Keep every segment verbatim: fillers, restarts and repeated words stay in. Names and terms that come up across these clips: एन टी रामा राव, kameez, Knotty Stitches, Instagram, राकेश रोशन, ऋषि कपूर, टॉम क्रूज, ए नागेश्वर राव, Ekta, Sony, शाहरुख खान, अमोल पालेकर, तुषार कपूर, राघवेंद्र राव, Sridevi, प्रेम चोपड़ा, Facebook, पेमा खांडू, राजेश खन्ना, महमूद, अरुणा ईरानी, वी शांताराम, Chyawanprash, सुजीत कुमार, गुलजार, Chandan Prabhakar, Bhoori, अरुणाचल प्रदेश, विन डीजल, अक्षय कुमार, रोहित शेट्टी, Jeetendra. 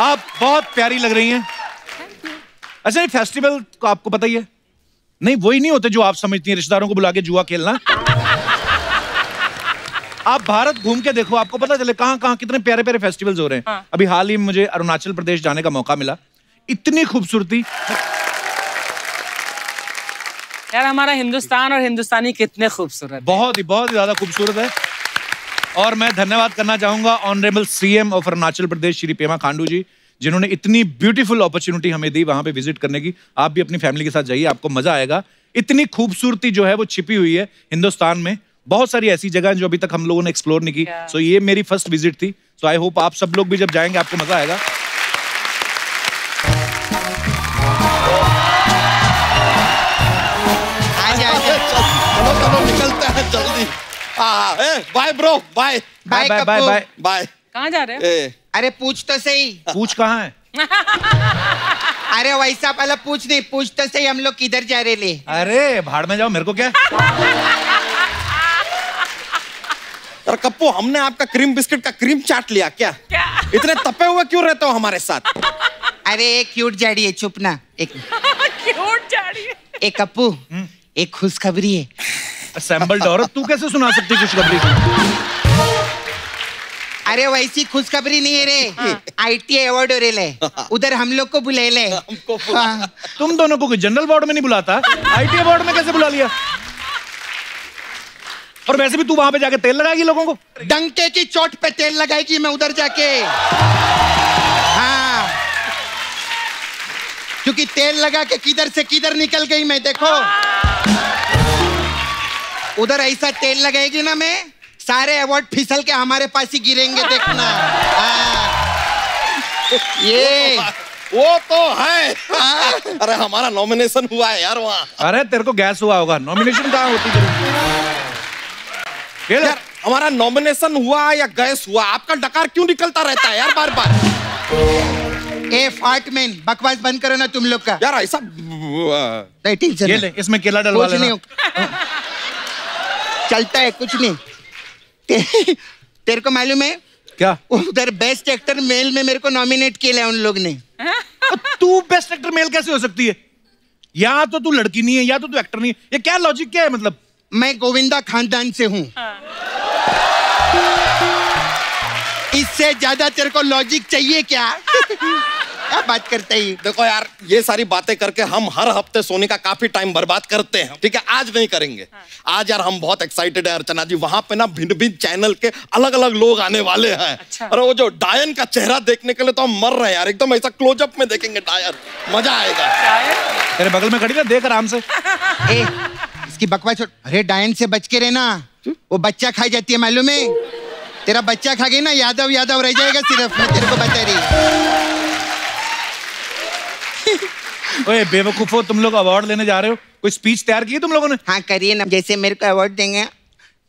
आप बहुत प्यारी लग रही हैं। अच्छा ये फेस्टिवल को आपको पता ही है? नहीं वही नहीं होते जो आप समझती हैं, रिश्तेदारों को बुला के जुआ खेलना। आप भारत घूम के देखो, आपको पता चले कहाँ कहाँ कितने प्यारे प्यारे फेस्टिवल्स हो रहे हैं। हाँ। अभी हाल ही में मुझे अरुणाचल प्रदेश जाने का मौका मिला, इतनी खूबसूरती। यार हमारा हिंदुस्तान और हिंदुस्तानी कितने खूबसूरत, बहुत ही बहुत ही ज्यादा खूबसूरत है। और मैं धन्यवाद करना चाहूंगा honourable CM of अरुणाचल प्रदेश Shri पेमा खांडू ji, जिन्होंने इतनी ब्यूटीफुल अपॉर्चुनिटी हमें दी वहां पे विजिट करने की। आप भी अपनी फैमिली के साथ जाइए, आपको मजा आएगा। इतनी खूबसूरती जो है वो छिपी हुई है हिंदुस्तान में, बहुत सारी ऐसी जगह हैं जो अभी तक हम लोगों ने एक्सप्लोर नहीं की। सो ये मेरी फर्स्ट विजिट थी, सो आई होप आप सब लोग भी जब जाएंगे आपको मजा आएगा। Bye bro, bye bye bye bye bye. कहाँ जा रहे हो? अरे पूछ तो सही। पूछ कहाँ है? अरे वैसा पहला पूछ नहीं, पूछ तो सही हम लोग किधर जा रहे ले। अरे भाड़ में जाओ, मेरे को क्या। तर कप्पू हमने आपका क्रीम बिस्किट का क्रीम चाट लिया क्या? क्या? इतने तपे हुए क्यों रहते हो हमारे साथ? अरे क्यूट जाड़ी है, चुप ना। एक क्यूट जाड़ी है। एक कप्पू एक खुशखबरी है। असेंबल्ड औरत, तू कैसे सुना सकती खुशखबरी? अरे वैसी खुशखबरी नहीं है रे। हाँ। आईटी अवार्ड हो रहे, उधर हम लोग को बुले ले। हाँ। तुम दोनों को जनरल वार्ड में नहीं बुलाता, आईटी अवार्ड में कैसे बुला लिया? और वैसे भी तू वहां पे जाके तेल लगाएगी लोगों को, डंके की चोट पे तेल लगाएगी। मैं उधर जाके हाँ, क्योंकि तेल लगा के किधर से किधर निकल गई मैं। देखो उधर ऐसा तेल लगाएगी ना, मैं सारे अवार्ड फिसल के हमारे पास ही गिरेंगे, देखना। ये वो तो है। अरे हमारा नॉमिनेशन हुआ है यार वहाँ। अरे तेरे को गैस हुआ होगा, नॉमिनेशन कहाँ होती है यार? हमारा नॉमिनेशन हुआ या गैस हुआ, आपका डकार क्यों निकलता रहता है यार बार बार? ए फाटमैन बकवास बंद करो ना तुम लोग का यार। ऐसा इसमें केला डलवा लेना चलता है, कुछ नहीं। ते, तेरे को मालूम है क्या, उधर बेस्ट एक्टर मेल में मेरे को नॉमिनेट किया उन लोग ने। तू बेस्ट एक्टर मेल कैसे हो सकती है? या तो तू लड़की नहीं है या तो तू एक्टर नहीं है, ये क्या लॉजिक क्या है? मतलब मैं गोविंदा खानदान से हूँ। हाँ। इससे ज्यादा तेरे को लॉजिक चाहिए क्या? क्या बात करते ही। देखो यार ये सारी बातें करके हम हर हफ्ते सोने का काफी टाइम बर्बाद करते हैं, ठीक है? आज नहीं करेंगे। हाँ। आज यार हम बहुत एक्साइटेड है अर्चना जी, वहां पे ना भिन्न भिन्न चैनल के अलग अलग लोग आने वाले हैं। अच्छा। और वो जो डायन का चेहरा देखने के लिए तो हम मर रहे हैं यार, एकदम ऐसा क्लोजअप में देखेंगे डायन, मजा आएगा। तेरे बगल में खड़ी ना, देख आराम से। ए, इसकी बकवास। अरे डायन से बच के रहना, वो बच्चा खाई जाती है मालूम है। तेरा बच्चा खा गई ना, यादव यादव रह जाएगा सिर्फ, मैं तेरे को बता रही। ओए बेवकूफो, तुम लोग अवार्ड लेने जा रहे हो, कोई स्पीच तैयार की है तुम लोगों ने? हाँ करिए ना, जैसे मेरे को अवार्ड देंगे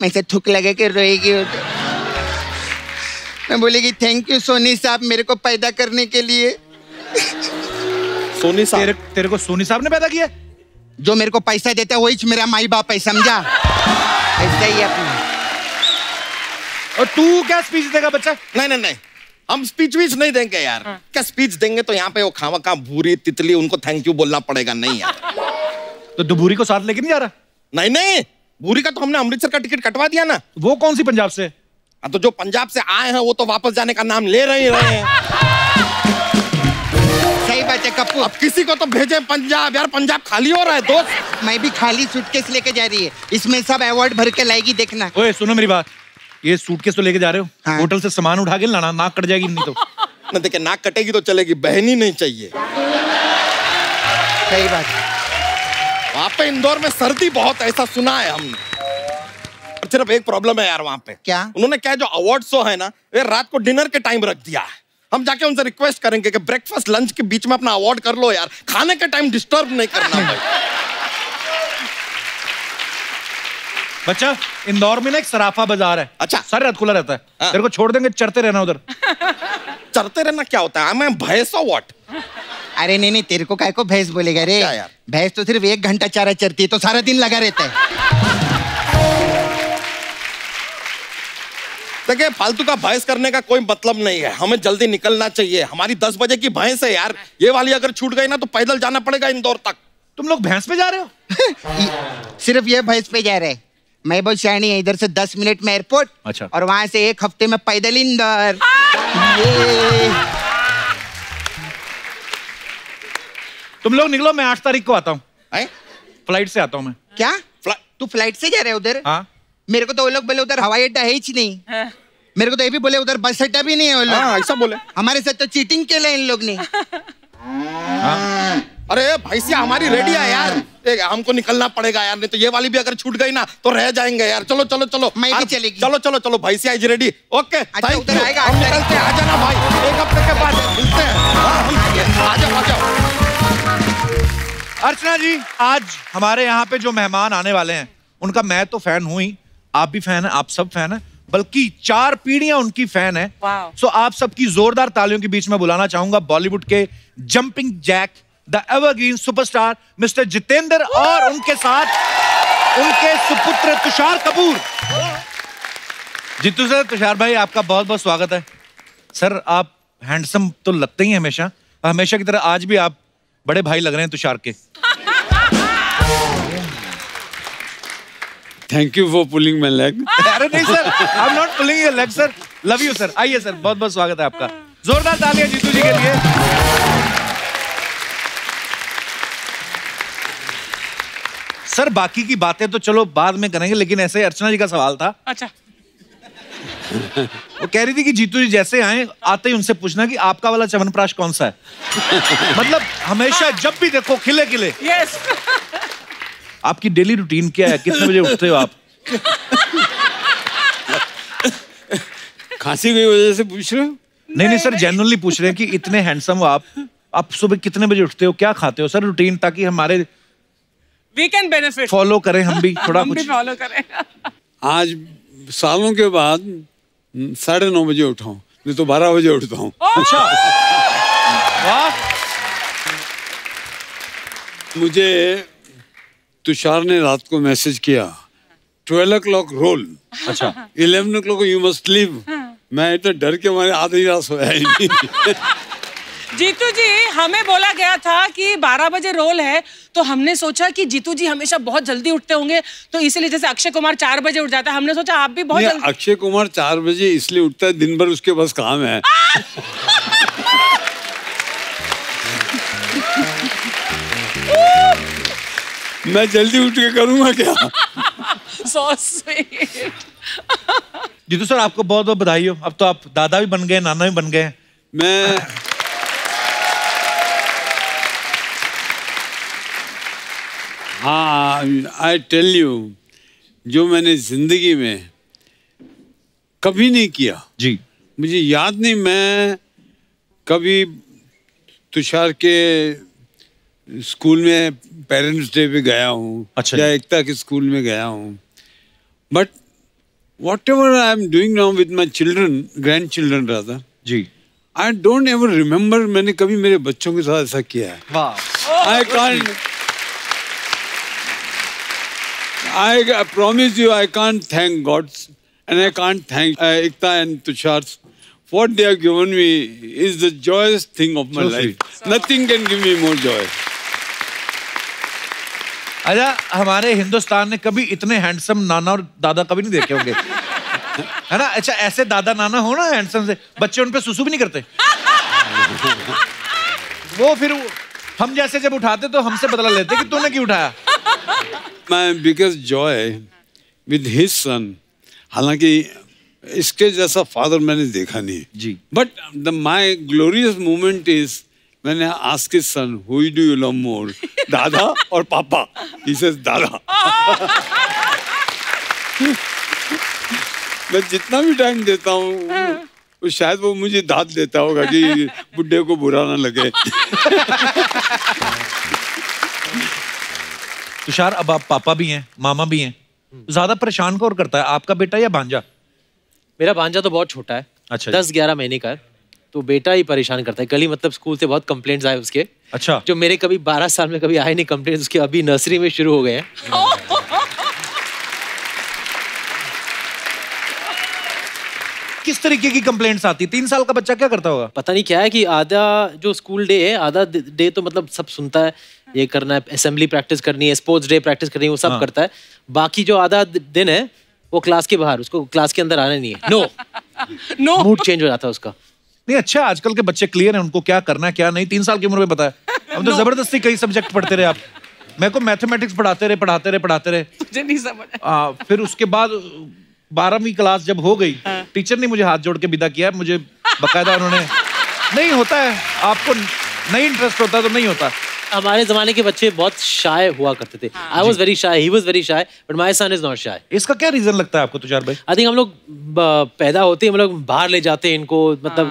मैं से थूक लगा के रोएगी, मैं बोलेगी थैंक यू सोनी साहब मेरे को पैदा करने के लिए। सोनी साहब? तेरे, तेरे को सोनी साहब ने पैदा किया? जो मेरे को पैसा देता है वही मेरा माई बाप है, समझा? ऐसा ही अपना। और तू क्या स्पीच देगा बच्चा? नहीं नहीं नहीं हम स्पीच वीच नहीं देंगे यार। हाँ। क्या स्पीच देंगे तो यहाँ पे वो खावा का भूरी तितली, उनको थैंक यू बोलना पड़ेगा। नहीं यार। तो दुभूरी को साथ लेके नहीं जा रहा? नहीं नहीं, भूरी का तो हमने अमृतसर का टिकट कटवा दिया ना। वो कौन सी पंजाब से? हाँ तो जो पंजाब से आए हैं वो तो वापस जाने का नाम ले रहे ही रहे हैं। सही बात है कपूर। अब किसी को तो भेजे पंजाब यार, पंजाब खाली हो रहा है दोस्त। मैं भी खाली सूटकेस लेके जा रही है, इसमें सब अवार्ड भर के लाएगी, देखना। ओए सुनो मेरी बात, ये सूटकेस तो लेके जा रहे हो? हाँ। होटल से सामान उठा के लाना, नाक कट जाएगी। नहीं तो ना देखे, नाक कटेगी तो चलेगी, बहनी नहीं चाहिए। सही बात। वहाँ पे इंदौर में सर्दी बहुत, ऐसा सुना है हमने। और सिर्फ एक प्रॉब्लम है यार वहाँ पे। क्या? उन्होंने क्या जो अवार्ड शो है ना, ये रात को डिनर के टाइम रख दिया है। हम जाके उनसे रिक्वेस्ट करेंगे कि ब्रेकफास्ट लंच के बीच में अपना अवार्ड कर लो यार, खाने के टाइम डिस्टर्ब नहीं करना भाई। बच्चा इंदौर में ना एक सराफा बाजार है। अच्छा। सारी रात खुला रहता है। हाँ। तेरे को छोड़ देंगे, चढ़ते रहना उधर। चढ़ते रहना क्या होता है? मैं भैंसो व्हाट? अरे नहीं नहीं, तेरे को काय को भैंस बोलेगा रे? क्या यार? भैंस तो सिर्फ एक घंटा चारा चरती है, तो सारा दिन लगा रहता है। देखिए फालतू का बहस करने का कोई मतलब नहीं है, हमें जल्दी निकलना चाहिए। हमारी दस बजे की भैंस है यार, ये वाली अगर छूट गई ना तो पैदल जाना पड़ेगा इंदौर तक। तुम लोग भैंस पे जा रहे हो? सिर्फ ये भैंस पे जा रहे हैं। मैं बहुत शायनी है, इधर से दस मिनट में एयरपोर्ट। अच्छा। और वहाँ से एक हफ्ते में पैदल इंदौर। तुम लोग निकलो, मैं आठ तारीख को आता हूँ, फ्लाइट से आता हूँ मैं। क्या तू फ्लाइट से जा रहे उधर? हाँ। मेरे को तो वो लोग बोले उधर हवाई अड्डा है ही नहीं है। मेरे को तो ये भी बोले उधर बस अड्डा भी नहीं है वो लोग। ऐसा बोले? हमारे साथ तो चीटिंग के लिए इन लोग ने। अरे भैंसिया हमारी रेडी है यार, हमको निकलना पड़ेगा यार, नहीं तो ये वाली भी अगर छूट गई ना तो रह जाएंगे यार। चलो चलो चलो, मैं भी चलेगी। चलो चलो चलो, भैंसिया इज रेडी। ओके, उधर आएगा, हम निकलते हैं। आ जाना भाई, एक हफ्ते के बाद मिलते हैं। अर्चना जी, आज हमारे यहाँ पे जो मेहमान आने वाले हैं उनका मैं तो फैन हूँ ही, आप भी फैन हैं, आप सब फैन हैं, बल्कि चार पीढ़ियां उनकी फैन हैं। सो आप सबकी जोरदार तालियों के बीच में बुलाना चाहूंगा बॉलीवुड के jumping jack, the evergreen superstar mister Jitendra और उनके साथ उनके सुपुत्र तुषार कपूर। जीतू सर, तुषार भाई, आपका बहुत बहुत स्वागत है। सर, आप हैंडसम तो लगते ही हमेशा, हमेशा की तरह आज भी आप बड़े भाई लग रहे हैं तुषार के। Thank you for pulling my leg. अरे नहीं sir, I am not pulling your leg sir, love you sir. आइए सर, बहुत बहुत स्वागत है आपका, जोरदार तालियां जीतू जी के लिए। सर, बाकी की बातें तो चलो बाद में करेंगे, लेकिन ऐसे अर्चना जी का सवाल था। अच्छा। वो कह रही थी कि जीतू जी जैसे आए, आते ही उनसे पूछना कि आपका वाला चवनप्राश कौन सा है। मतलब हमेशा जब भी देखो खिले खिले। yes. आपकी डेली रूटीन क्या है, कितने बजे उठते हो आप? खांसी की वजह से पूछ रहे हो? नहीं नहीं सर, जेन्युइनली पूछ रहे हैं कि इतने हैंडसम हो आप, आप सुबह कितने बजे उठते हो, क्या खाते हो सर रूटीन, ताकि हमारे वी कैन बेनिफिट, फॉलो करें हम भी थोड़ा, हम कुछ भी फॉलो करें। आज सालों के बाद साढ़े नौ बजे उठा हूँ, नहीं तो बारह बजे उठता हूँ। अच्छा, वाह। मुझे तुषार ने रात को मैसेज किया, ट्वेल्व ओ क्लॉक रोल। अच्छा। Eleven o'clock you must leave. मैं इतना डर के मारे आधी रात सोया ही नहीं। जीतू जी, हमें बोला गया था कि बारह बजे रोल है, तो हमने सोचा कि जीतू जी हमेशा बहुत जल्दी उठते होंगे, तो इसीलिए जैसे अक्षय कुमार चार बजे उठ जाता है, हमने सोचा आप भी बहुत जल्दी। अक्षय कुमार चार बजे इसलिए उठता है, दिन भर उसके बस काम है। मैं जल्दी उठ के करूंगा क्या? So sweet. जीतू सर, आपको बहुत बहुत बधाई हो, अब तो आप दादा भी बन गए, नाना भी बन गए। मैं हाँ, आई टेल यू, जो मैंने जिंदगी में कभी नहीं किया जी, मुझे याद नहीं मैं कभी तुषार के स्कूल में पेरेंट्स डे पे गया हूँ। अच्छा। या एकता के स्कूल में गया हूँ, but whatever I am doing now with my children, grandchildren Radha ji, I don't ever remember मैंने कभी मेरे बच्चों के साथ ऐसा किया है। वाह। I can't, I promise you, I can't thank God and I can't thank uh, Ekta and Tushar. What they have given me is the joyous thing of my so life. So Nothing can give me more joy. अच्छा, हमारे हिंदुस्तान ने कभी इतने handsome नाना और दादा कभी नहीं देखे होंगे, है ना? अच्छा, ऐसे दादा नाना हो ना हैंडसम से, बच्चे उन पे सुसु भी नहीं करते। वो फिर हम जैसे जब उठाते तो हमसे बदला लेते कि तूने क्यों उठाया। My biggest joy with his son, हालांकि इसके जैसा father मैंने देखा नहीं जी, but the my glorious moment is when I ask his son, who do you love more, दादा और पापा? He says दादा। मैं जितना भी टाइम देता हूँ, वो शायद वो मुझे दाद देता होगा कि बुड्ढे को बुरा ना लगे। तुषार, अब आप पापा भी हैं, मामा भी हैं, ज्यादा परेशान कौन करता है, आपका बेटा या भांजा? मेरा भांजा तो बहुत छोटा है। अच्छा। दस ग्यारह महीने का है, तो बेटा ही परेशान करता है। कल ही मतलब स्कूल से बहुत कंप्लेंट्स आए उसके। अच्छा। जो मेरे कभी बारह साल में कभी आए नहीं कंप्लेंट्स, उसके अभी नर्सरी में शुरू हो गए हैं। किस तरीके की कंप्लेंट्स आती? तीन साल का बच्चा क्या करता होगा? पता नहीं क्या है कि आधा जो स्कूल डे है, आधा डे तो मतलब सब सुनता है, ये करना है, असेंबली प्रैक्टिस करनी है, स्पोर्ट्स डे प्रैक्टिस करनी है, वो सब हाँ. करता है। बाकी जो आधा दिन है वो क्लास के बाहर, उसको क्लास के अंदर आना नहीं है। नो नो मूड चेंज हो जाता है उसका। नहीं अच्छा, आजकल के बच्चे क्लियर हैं उनको क्या करना है क्या नहीं। तीन साल की उम्र में बताया। हम तो जबरदस्ती कई सब्जेक्ट पढ़ते रहे आप। मेरे को मैथमेटिक्स पढ़ाते रहे पढ़ाते रहे पढ़ाते रहे मुझे नहीं समझ आ, फिर उसके बाद बारहवीं क्लास जब हो गई हाँ। टीचर ने मुझे हाथ जोड़ के विदा किया मुझे बकायदा उन्होंने। नहीं होता है, आपको नहीं इंटरेस्ट होता तो नहीं होता। हमारे जमाने के बच्चे बहुत शाय हुआ करते थे। I was very shy, he was very shy, but my son is not shy. इसका क्या रीजन लगता है आपको तुषार भाई? आई थिंक हम लोग पैदा होते हैं, हम लोग बाहर ले जाते हैं इनको, मतलब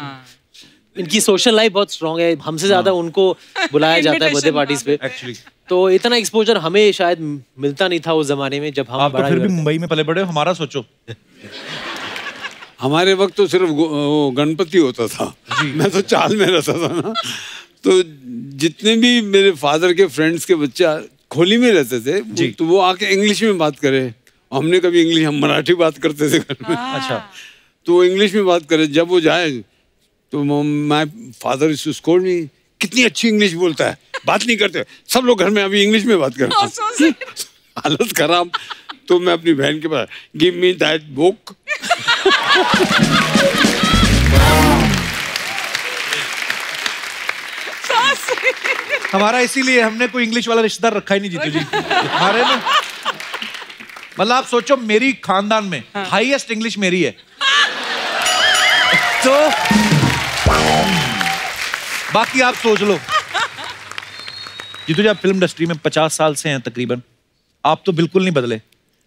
इनकी सोशल लाइफ बहुत स्ट्रांग है, हमसे ज्यादा उनको बुलाया जाता है बर्थडे पार्टीज पे एक्चुअली। तो इतना एक्सपोजर हमें शायद मिलता नहीं था उस जमाने में जब हम आप बड़ा तो फिर भी मुंबई में पले बड़े। हमारा सोचो हमारे वक्त तो सिर्फ गणपति होता था। मैं तो चाल में रहता था ना, तो जितने भी मेरे फादर के फ्रेंड्स के बच्चे खोली में रहते थे तो वो आके इंग्लिश में बात करे। हमने कभी इंग्लिश, हम मराठी बात करते थे घर में। अच्छा, तो इंग्लिश में बात करे। जब वो जाए तो my father is to scold me, कितनी अच्छी इंग्लिश बोलता है, बात नहीं करते, सब लोग घर में अभी इंग्लिश में बात कर रहे हैं। हालत खराब। तो मैं अपनी बहन के पास, गिव मी दैट बुक। हमारा इसीलिए हमने कोई इंग्लिश वाला रिश्तेदार रखा ही नहीं जीतू जी हमारे ना। मतलब आप सोचो मेरी खानदान में हाँ। हाईएस्ट इंग्लिश मेरी है। तो बाकी आप सोच लो जीतू जी, आप फिल्म इंडस्ट्री में पचास साल से हैं तकरीबन, आप तो बिल्कुल नहीं बदले।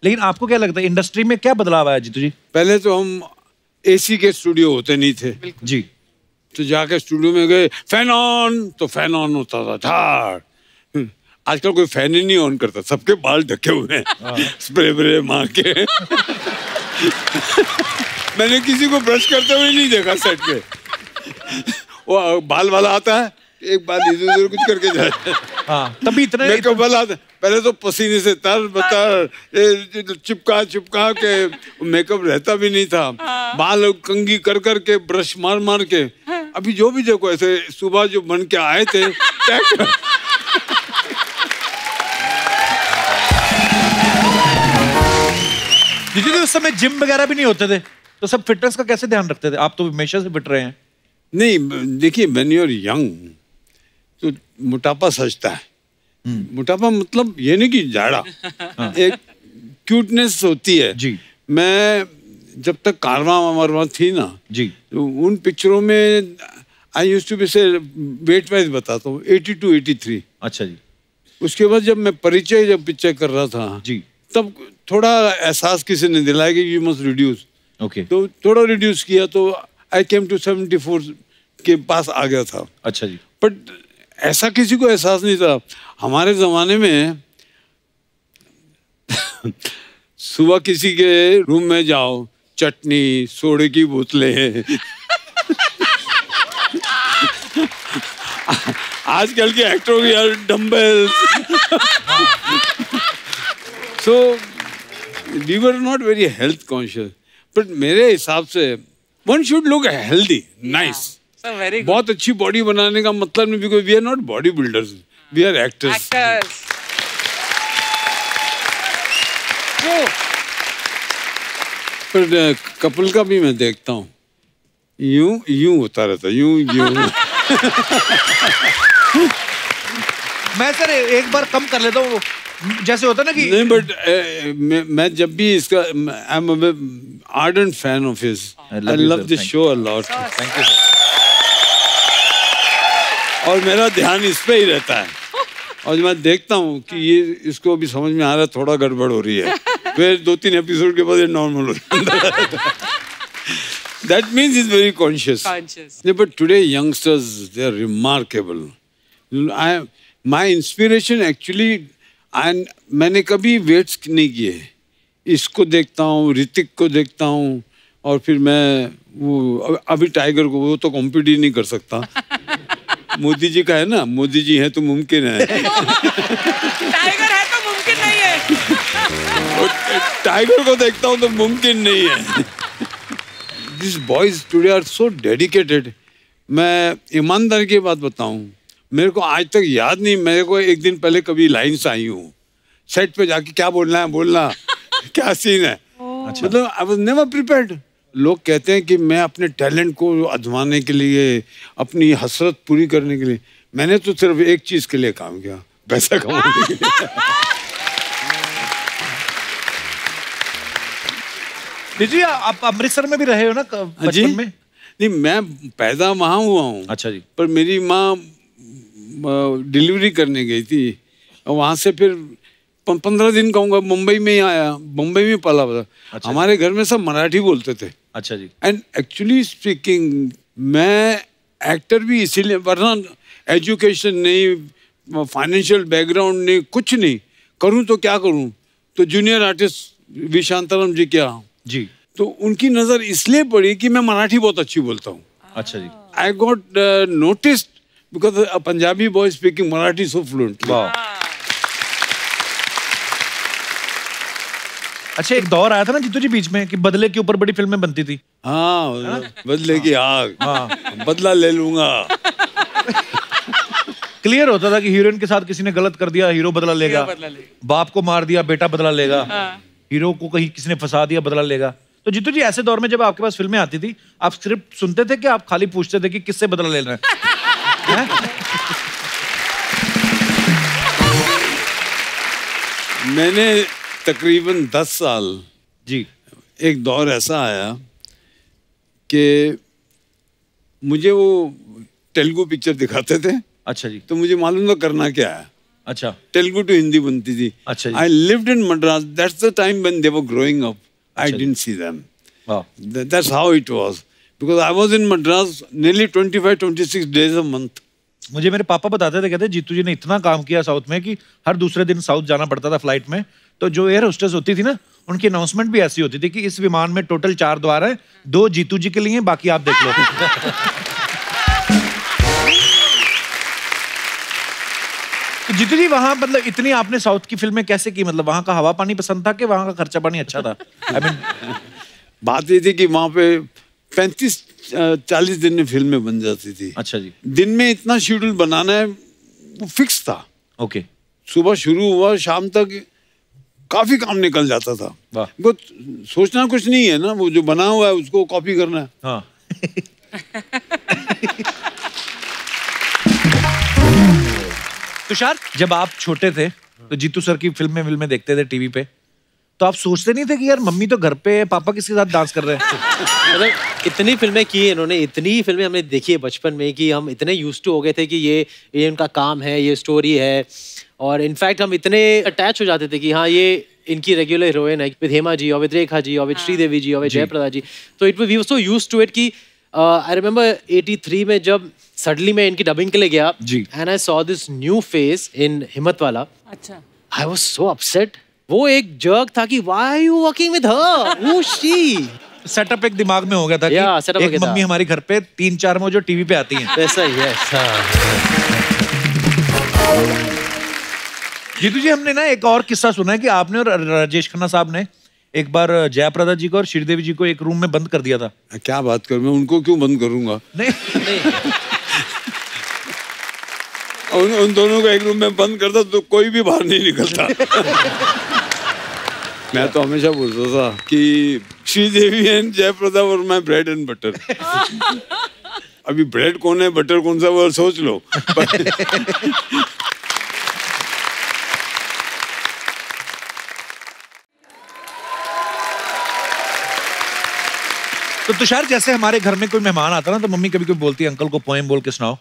लेकिन आपको क्या लगता है इंडस्ट्री में क्या बदलाव आया जीतू जी? पहले तो हम एसी के स्टूडियो होते नहीं थे जी, तो जाके स्टूडियो में गए, फैन ऑन, तो फैन ऑन होता था ठाड़। आजकल कोई फैन ही नहीं ऑन करता, सबके बाल ढके हुए हैं स्प्रे ब्रे मार के। मैंने किसी को ब्रश करते हुए नहीं देखा सेट पे। वो बाल वाला आता है, एक बाल इधर उधर कुछ करके जाए हाँ, तभी इतने मेरे को बाल आता। पहले तो पसीने से तर बतर चिपका चिपका के मेकअप रहता भी नहीं था, बाल कंघी कर कर के ब्रश मार मार के। अभी जो भी देखो ऐसे सुबह जो बन के आए थे। तो उस समय जिम वगैरह भी नहीं होते थे, तो सब फिटनेस का कैसे ध्यान रखते थे? आप तो हमेशा से फिट रहे हैं। नहीं देखिए, व्हेन यू आर यंग तो मोटापा सजता है। मोटापा मतलब ये नहीं कि जाड़ा हाँ। एक क्यूटनेस होती है जी। मैं जब तक कारवां मरवा थी ना जी, तो उन पिक्चरों में आई यूज टू बी से वेट वाइज बताता हूँ एटी टू एटी थ्री। अच्छा जी। उसके बाद जब मैं परिचय जब पिक्चर कर रहा था जी, तब थोड़ा एहसास किसी ने दिलाया कि यू मस्ट रिड्यूस। ओके, तो थोड़ा रिड्यूस किया, तो I came to seventy four के पास आ गया था। अच्छा जी। बट ऐसा किसी को एहसास नहीं था। हमारे ज़माने में सुबह किसी के रूम में जाओ, चटनी, सोडे की बोतलें। आजकल के एक्टरों की यार dumbbells. So we were not very health conscious, but मेरे हिसाब से One should look healthy, nice. So very good. बहुत अच्छी बॉडी बनाने का मतलब नहीं, because we are not body builders, we are actors. Actors. पर कपिल का भी मैं देखता हूँ, यूं यूं होता रहता, यूं यूं। मैं सर एक बार कम कर लेता हूँ, जैसे होता ना कि नहीं। बट मैं, मैं जब भी इसका, I am a ardent fan of his. I love this show a lot. Thank you. और मेरा ध्यान इस पे ही रहता है, और मैं देखता हूँ कि ये इसको अभी समझ में आ रहा है, थोड़ा गड़बड़ हो रही है, फिर दो तीन एपिसोड के बाद ये नॉर्मल हो जाता है। That means is very conscious. But today youngsters they are remarkable. I my inspiration actually, and मैंने कभी वेट्स नहीं किए। इसको देखता हूँ, ऋतिक को देखता हूँ, और फिर मैं वो अभी टाइगर को, वो तो कॉम्पीट ही नहीं कर सकता। मोदी जी का है ना, मोदी जी है तो मुमकिन है। टाइगर है तो मुमकिन नहीं है। टाइगर को देखता हूँ तो मुमकिन नहीं है। these boys today are so dedicated. मैं ईमानदार की बात बताऊं, मेरे को आज तक याद नहीं, मेरे को एक दिन पहले कभी लाइन्स आई हूँ सेट पे जाके क्या बोलना है बोलना क्या सीन है, मतलब I was never prepared. लोग कहते हैं कि मैं अपने टैलेंट को आजमाने के लिए, अपनी हसरत पूरी करने के लिए, मैंने तो सिर्फ एक चीज के लिए काम किया, पैसा कमाने के लिए. जी आप अमृतसर में भी रहे हो ना बचपन में? नहीं, मैं पैदा वहाँ हुआ हूँ. अच्छा जी. पर मेरी माँ डिलीवरी करने गई थी, वहाँ से फिर पंद्रह दिन कहूँगा मुंबई में ही आया, मुंबई में पला बड़ा. हमारे घर में सब मराठी बोलते थे. अच्छा जी. एंड एक्चुअली स्पीकिंग मैं एक्टर भी इसीलिए, वरना एजुकेशन नहीं, फाइनेंशियल बैकग्राउंड नहीं, कुछ नहीं, करूँ तो क्या करूँ. तो जूनियर आर्टिस्ट वी शांताराम जी क्या जी, तो उनकी नज़र इसलिए पड़ी कि मैं मराठी बहुत अच्छी बोलता हूँ. अच्छा जी. I got noticed because Punjabi boy speaking Marathi so fluently. अच्छा, एक दौर आया था ना जीतू जी बीच में कि बदले के ऊपर बड़ी फिल्में बनती थी. हाँ, बदले की आग. हाँ, बदला ले लूंगा. क्लियर होता था कि हीरोइन के साथ किसी ने गलत कर दिया, हीरो बदला लेगा. बाप को मार दिया, बेटा बदला लेगा. हीरो को कहीं किसी ने फंसा दिया, बदला लेगा. तो जीतू जी ऐसे दौर में जब आपके पास फिल्में आती थी, आप स्क्रिप्ट सुनते थे कि आप खाली पूछते थे कि किससे बदला लेना है? है? मैंने तकरीबन दस साल जी, एक दौर ऐसा आया कि मुझे वो तेलुगु पिक्चर दिखाते थे. अच्छा जी. तो मुझे मालूम था करना क्या है. अच्छा. तेलुगु टू हिंदी बनती थी. अच्छा. I lived in Madras. That's the time when they were growing up. I didn't see them. Wow. That's how it was. Because I was in Madras nearly twenty-five, twenty-six days a month. मुझे मेरे पापा बताते थे, कहते जीतू जी ने इतना काम किया साउथ में कि हर दूसरे दिन साउथ जाना पड़ता था फ्लाइट में. तो जो एयर होस्टेस होती थी ना, उनकी अनाउंसमेंट भी ऐसी होती थी कि इस विमान में टोटल चार द्वार हैं, दो जीतू जी के लिए, बाकी आप देख लो. जीतू जी वहाँ मतलब इतनी आपने साउथ की फिल्में कैसे की, मतलब वहाँ का हवा पानी पसंद था कि वहाँ का खर्चा पानी अच्छा था? I mean... बात ये थी कि वहाँ पे पैंतीस चालीस दिन में फिल्में बन जाती थी. अच्छा जी. दिन में इतना शेड्यूल बनाना है वो फिक्स था. ओके. सुबह शुरू हुआ, शाम तक काफी काम निकल जाता था. वाह. सोचना कुछ नहीं है ना, वो जो बना हुआ है उसको कॉपी करना है. हाँ. तुषार, जब आप छोटे थे तो जीतू सर की फिल्में फिल्में देखते थे टीवी पे, तो आप सोचते नहीं थे कि यार मम्मी तो घर पे, पापा किसके साथ डांस कर रहे हैं? मतलब इतनी फिल्में की है इन्होंने, इतनी फिल्में हमने देखी है बचपन में कि हम इतने यूज्ड टू हो गए थे कि ये ये उनका काम है, ये स्टोरी है. और इनफैक्ट हम इतने अटैच हो जाते थे कि हाँ ये इनकी रेगुलर हीरोइन है, विद हेमा जी और विद रेखा जी और विद श्रीदेवी जी और विद जया प्रदा जी. तो it we so used to it कि आई रिमेंबर एटी थ्री में जब सडनली मैं इनकी डबिंग के लिए गया, and I saw this new face in Himmatwala. अच्छा. I was so upset. वो एक जर्क था कि why you working with her, who she. Setup एक दिमाग में हो गया था yeah, कि एक मम्मी हमारे घर पे तीन चार में जो टीवी पे आती हैं. वैसा ही है. जीतू जी हमने ना एक और किस्सा सुना है कि आपने और राजेश खन्ना साहब ने एक बार जया प्रदा जी को और श्रीदेवी जी को एक रूम में बंद कर दिया था. क्या बात कर, मैं उनको क्यों बंद करूंगा? नहीं, नहीं. उन, उन दोनों को एक रूम में बंद करता तो कोई भी बाहर नहीं निकलता. मैं तो हमेशा बोलता था कि श्रीदेवी एंड जया प्रदा और मैं ब्रेड एंड बटर. अभी ब्रेड कौन है, बटर कौन सा, वो सोच लो. तो तुषार, जैसे हमारे घर में कोई मेहमान आता ना तो मम्मी कभी कभी बोलती है अंकल को पोएम बोल के सुनाओ,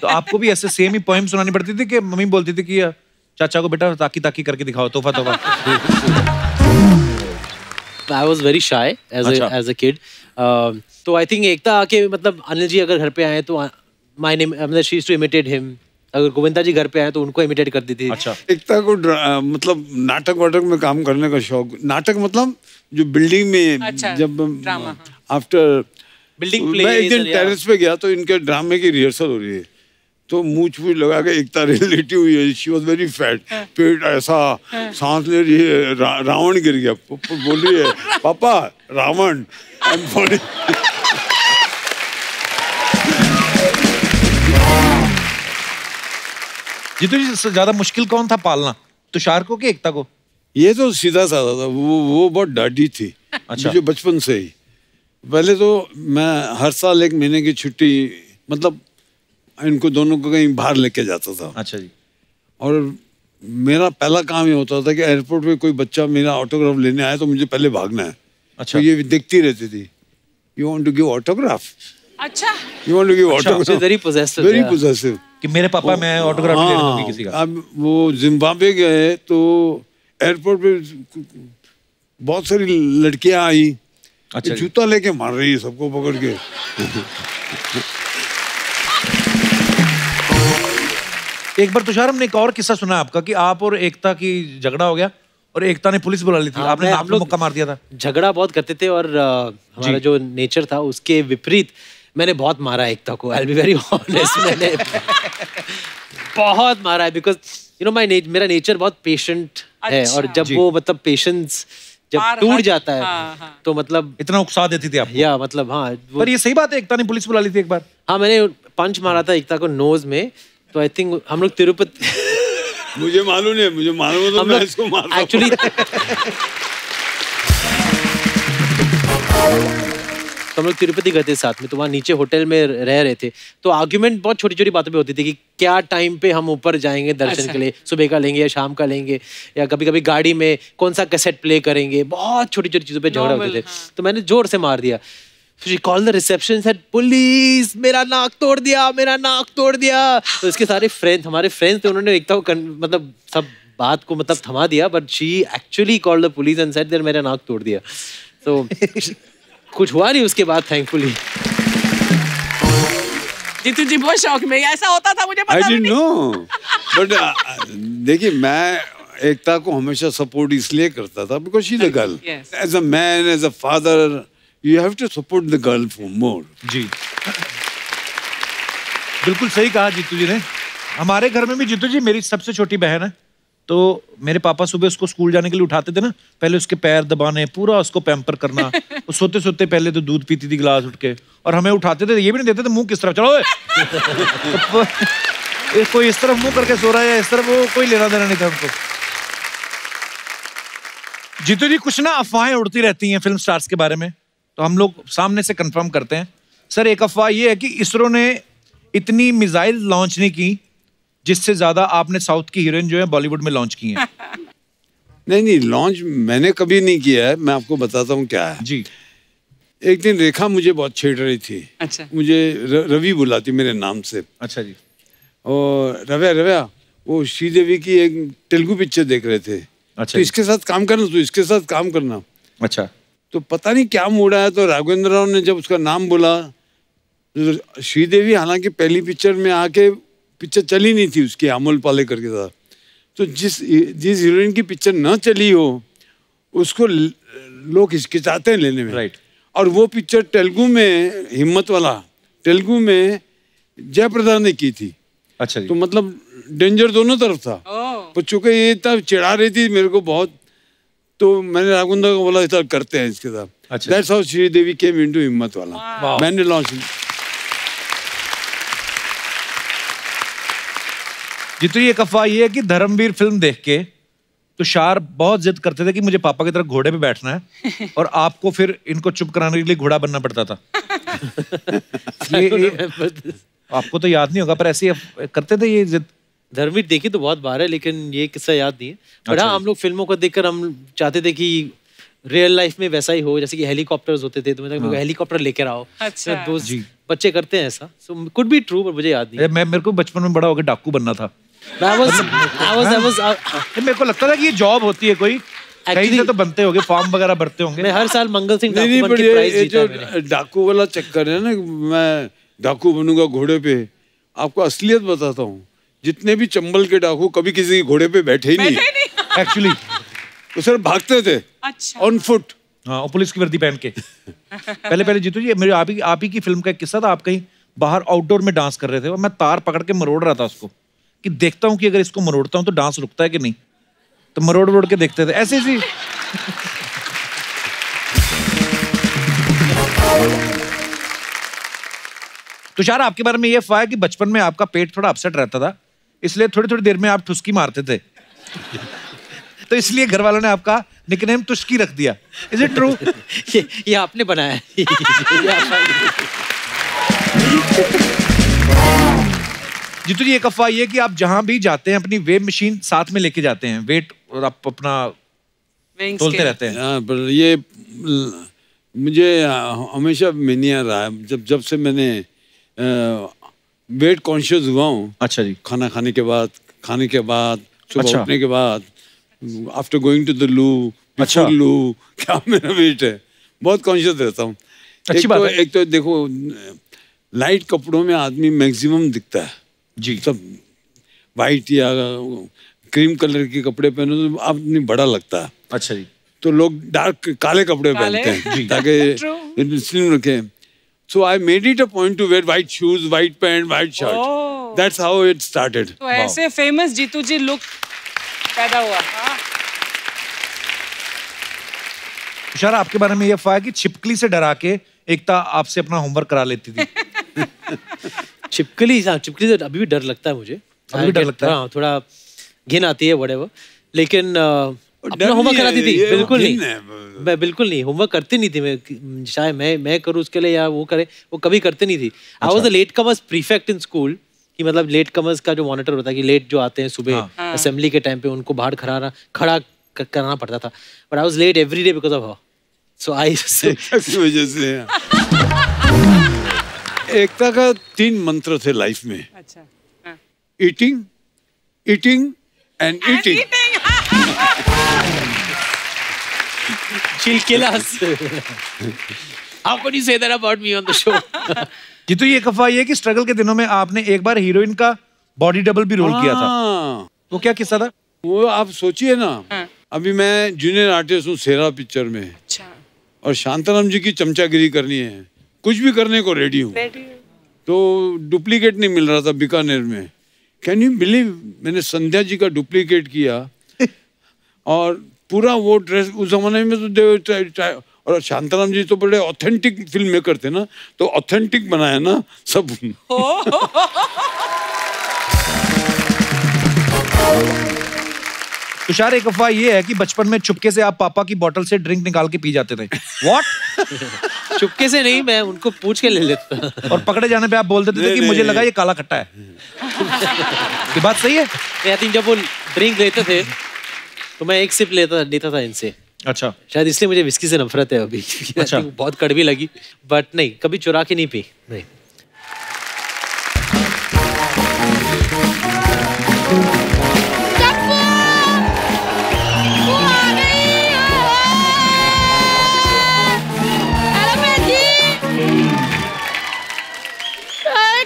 तो आपको भी ऐसे सेम ही पोएम सुनानी पड़ती थी कि मम्मी बोलती थी कि चाचा को बेटा ताकी ताकी करके दिखाओ, तोहफा तोहफा. I was very shy as a kid. तो आई थिंक एकता आके, मतलब अनिल जी अगर घर पे आए तो माय नेम मतलब she is to imitate him. अगर गोविंदा जी घर पे आए तो उनको इमिटेट करती थी. अच्छा. एकता को आ, मतलब नाटक वाटक में काम करने का शौक. नाटक मतलब जो बिल्डिंग में. अच्छा, जब आफ्टर बिल्डिंग प्ले, मैं एक दिन टेरेस पे गया तो इनके ड्रामे की रिहर्सल हो रही है, तो मूछ मूछ लगा के एकता लेटी हुई है. शी वॉज वेरी फैट, पेट ऐसा, सांस ले रही है. रा, रावण गिर गया, बोल रही है पापा रावण. जीतू जी, इससे ज़्यादा मुश्किल कौन था पालना, तुषार को कि एकता को? ये तो सीधा साधा था, वो वो बहुत डांटी थी। अच्छा। जो बचपन से ही, पहले तो मैं हर साल एक महीने की छुट्टी, मतलब इनको दोनों को कहीं बाहर लेके जाता था। अच्छा जी। और मेरा पहला काम ये होता था कि एयरपोर्ट पे कोई बच्चा मेरा ऑटोग्राफ लेने आया तो मुझे पहले भागना है। अच्छा। तो ये देखती रहती थी, you want to give autograph? अच्छा। You want to give autograph? Very possessive, very possessive कि मेरे पापा मैं ऑटोग्राफ ले लूंगी किसी का। अब वो जिम्बाब्वे गए तो एयरपोर्ट पे बहुत सारी लड़कियां आई। अच्छा। जूता लेके मार रही है सबको पकड़ के। एक बार तुषार, हमने एक और किस्सा सुना आपका कि आप और एकता की झगड़ा हो गया और एकता ने पुलिस बुला ली थी। आपने आप लोग मुक्का मार दिया था। झगड़ा बहुत करते थे और आ, हमारा जो नेचर था उसके विपरीत मैंने बहुत मारा एकता को। I will be very honest, मैंने बहुत मारा है बिकॉज यू नो माई मेरा नेचर बहुत पेशेंट है। अच्छा। और जब वो मतलब पेशेंस जब टूट जाता है। हाँ, हाँ। तो मतलब इतना उकसा देती थी आप या मतलब। हाँ, पर ये सही बात है, एकता ने पुलिस बुला ली थी एक बार। हाँ, मैंने पंच मारा था एकता को नोज में। तो आई थिंक हम लोग तिरुपति मुझे मालूम नहीं, मुझे मालूम तो मैं इसको मारूं एक्चुअली। तो हम लोग तिरुपति गए थे साथ में, तो वहाँ नीचे होटल में रह रहे थे। तो आर्ग्यूमेंट बहुत छोटी छोटी बातों पे होती थी कि क्या टाइम पे हम ऊपर जाएंगे दर्शन। अच्छा। के लिए सुबह का लेंगे या शाम का लेंगे, या कभी कभी गाड़ी में कौन सा कैसेट प्ले करेंगे। बहुत छोटी छोटी चीज़ों पे झगड़ा होते थे। हाँ। तो मैंने जोर से मार दिया। She called the reception, said police, मेरा नाक तोड़ दिया, मेरा नाक तोड़ दिया। तो इसके सारे फ्रेंड्स, हमारे फ्रेंड्स थे, उन्होंने एकता को मतलब सब बात को मतलब थमा दिया। But she actually called the police and said that मेरा नाक तोड़ दिया। तो कुछ हुआ नहीं उसके बाद, थैंकफुली। जीतू जी बहुत शौक में, ऐसा होता था मुझे पता नहीं। I didn't know, but देखिए मैं एकता को हमेशा सपोर्ट इसलिए करता था because she's a girl, as a man, as a father. You have to support the girl for more. जी। बिल्कुल सही कहा जीतू जी ने। हमारे घर में भी जीतू जी, मेरी सबसे छोटी बहन है, तो मेरे पापा सुबह उसको स्कूल जाने के लिए उठाते थे ना, पहले उसके पैर दबाने, पूरा उसको पैम्पर करना। वो सोते सोते पहले तो दूध पीती थी गिलास उठ के, और हमें उठाते थे, ये भी नहीं देते थे मुंह किस तरफ, चलो ए। कोई इस तरफ मुँह करके सो रहा है या इस तरफ, वो कोई लेना देना नहीं था हमको। जीतू जी, कुछ ना अफवाहें उड़ती रहती हैं फिल्म स्टार्स के बारे में, तो हम लोग सामने से कंफर्म करते हैं। सर, एक अफवाह ये है कि इसरो ने इतनी मिसाइल लॉन्च नहीं की जिससे ज़्यादा आपने साउथ की हीरोइन जो है बॉलीवुड में लॉन्च की हैं। नहीं नहीं, लॉन्च मैंने कभी नहीं किया है। मैं आपको बताता हूँ क्या है जी। एक दिन रेखा मुझे बहुत छेड़ रही थी। अच्छा। मुझे र, रवि बुलाती मेरे नाम से। अच्छा जी। और रव्या रव्या वो श्रीदेवी की एक तेलुगु पिक्चर देख रहे थे। अच्छा। तो इसके साथ काम करना, तो इसके साथ काम करना। अच्छा। तो पता नहीं क्या मूड आया, तो राघवेंद्र राव ने जब उसका नाम बोला, श्रीदेवी हालांकि पहली पिक्चर में आके पिक्चर चली नहीं थी उसकी, अमोल पालेकर के साथ। तो जिस जिस हीरोइन की पिक्चर ना चली हो उसको लोग हिचकिचाते हैं लेने में। राइट। और वो पिक्चर तेलुगु में, हिम्मतवाला तेलुगु में जया प्रदा ने की थी। अच्छा। तो मतलब डेंजर दोनों तरफ था। पर चूंकि ये तब चिढ़ा रही थी मेरे को बहुत, तो मैंने राघवेंद्र को बोला इतना करते हैं इसके साथ। अच्छा। That's how Sridevi came into Himmatwala. मैंने लॉन्च। जितनी ये अफवाह ये है कि धर्मवीर फिल्म देख के तुषार बहुत जिद करते थे कि मुझे पापा की तरफ घोड़े पे बैठना है, और आपको फिर इनको चुप कराने के लिए घोड़ा बनना पड़ता था। आपको तो याद नहीं होगा, पर ऐसे करते थे ये जिद। धर्मवीर देखी तो बहुत बार है, लेकिन ये किस्सा याद नहीं है। बट हाँ, हम लोग फिल्मों को देखकर हम चाहते थे कि रियल लाइफ में वैसा ही हो, जैसे कि हेलीकॉप्टर्स होते थे तो मैं हाँ। हेलीकॉप्टर लेकर आओ। अच्छा। तो जी। बच्चे करते हैं ऐसा, so could be true, but मुझे याद नहीं। मैं मेरे को बचपन में बड़ा होकर डाकू बनना था। मेरे को लगता था कि ये जॉब होती है कोई, कहीं से तो बनते होंगे, फॉर्म वगैरह भरते होंगे। मैं हर साल मंगल सिंह डाकू बन के प्राइज जीता मैंने। डाकू वाला चक्कर है ना, मैं डाकू बनूंगा घोड़े पे। आपको असलियत बताता हूँ, जितने भी चंबल के डाकू कभी किसी घोड़े पे बैठे ही बैठे नहीं एक्चुअली। तो सर भागते थे। अच्छा। On foot. हाँ, और पुलिस की वर्दी पहन के। पहले पहले जीतू जी, मेरे आप ही आप ही की फिल्म का एक किस्सा था, आप कहीं बाहर आउटडोर में डांस कर रहे थे और मैं तार पकड़ के मरोड़ रहा था उसको, कि देखता हूँ कि अगर इसको मरोड़ता हूँ तो डांस रुकता है कि नहीं, तो मरोड़ मरोड़ के देखते थे ऐसे ऐसी। तुषार, आपके बारे में ये अफवाह है कि बचपन में आपका पेट थोड़ा अपसेट रहता था, इसलिए थोड़ी थोड़ी देर में आप ठुसकी मारते थे तो इसलिए घर वालों ने आपका निकनेम तुस्की रख दिया। Is it true? ये ये आपने बनाया जीतू जी? एक अफवाह ये कि आप जहाँ भी जाते हैं अपनी वेट मशीन साथ में लेके जाते हैं, वेट और आप अपना तोलते रहते हैं। आ, पर ये मुझे हमेशा मनिया रहा है, जब जब से मैंने वेट कॉन्शियस हुआ हूँ। अच्छा जी। खाना खाने के बाद, खाने के बाद, सुबह उठने के बाद, after going to the loo, before loo, क्या मेरा वेट है, बहुत कॉन्शियस रहता हूँ। अच्छी बात है। एक तो देखो लाइट कपड़ों में आदमी मैक्सिमम दिखता है जी, सब वाइट या क्रीम कलर के कपड़े पहनो तो आदमी बड़ा लगता है। अच्छा जी। तो लोग डार्क काले कपड़े पहनते हैं ताकि स्लिम रखें। So I made it a point to wear white shoes, white pant, white shirt. Oh. That's how it started. तो ऐसे famous जीतू जी look पैदा हुआ। तुषार, आपके बारे में ये अफवाह है कि छिपकली से डरा के एकता आपसे अपना होमवर्क करा लेती थी। छिपकली, हाँ, छिपकली से अभी भी डर लगता है मुझे। अभी भी डर लगता है। थोड़ा घिन आती है whatever, लेकिन अपना होमवर्क कराती थी। बिल्कुल नहीं, मैं बिल्कुल नहीं होमवर्क करती नहीं थी। मैं शायद मैं मैं करूँ उसके लिए या वो करे, वो कभी करती नहीं थी। I was a late comers prefect in school, कि मतलब लेट कमर्स का जो मॉनिटर होता है कि लेट जो आते हैं सुबह असेंबली के टाइम पे उनको बाहर खड़ा खड़ा करना पड़ता था। But I was late every day because of her, so I वजह से। एकता का तीन मंत्र थे लाइफ में। अच्छा। Eating, eating and eating. How could you say that about me on the show? Jeetu, ये कफा ये कि स्ट्रगल के दिनों में आपने एक बार हीरोइन का बॉडी डबल भी रोल किया था। वो क्या किस्सा था? वो आप सोचिए ना, अभी मैं जूनियर आर्टिस्ट हूँ सेरा पिक्चर में, और शांताराम जी की चमचागिरी करनी है, कुछ भी करने को रेडी हूँ। तो डुप्लीकेट नहीं मिल रहा था बीकानेर में। कैन यू बिलीव, मैंने संध्या जी का डुप्लीकेट किया और पूरा वो ड्रेस उस जमाने में तो दे। और शांताराम जी तो बड़े ऑथेंटिक फिल्म मेकर थे ना, तो ऑथेंटिक बनाया ना सब। तुषार, एक अफवाह ये है कि बचपन में चुपके से आप पापा की बोतल से ड्रिंक निकाल के पी जाते थे। व्हाट? चुपके से नहीं, मैं उनको पूछ के ले लेता। और पकड़े जाने पे आप बोल देते थे कि मुझे लगा ये काला खट्टा है। ये बात सही है? आई थिंक जब वो ड्रिंक लेते थे तो मैं एक सिप लेता लेता था इनसे। अच्छा। शायद इसलिए मुझे विस्की से नफरत है अभी। अच्छा। बहुत कड़वी लगी, बट नहीं, कभी चुरा के नहीं पी। नहीं।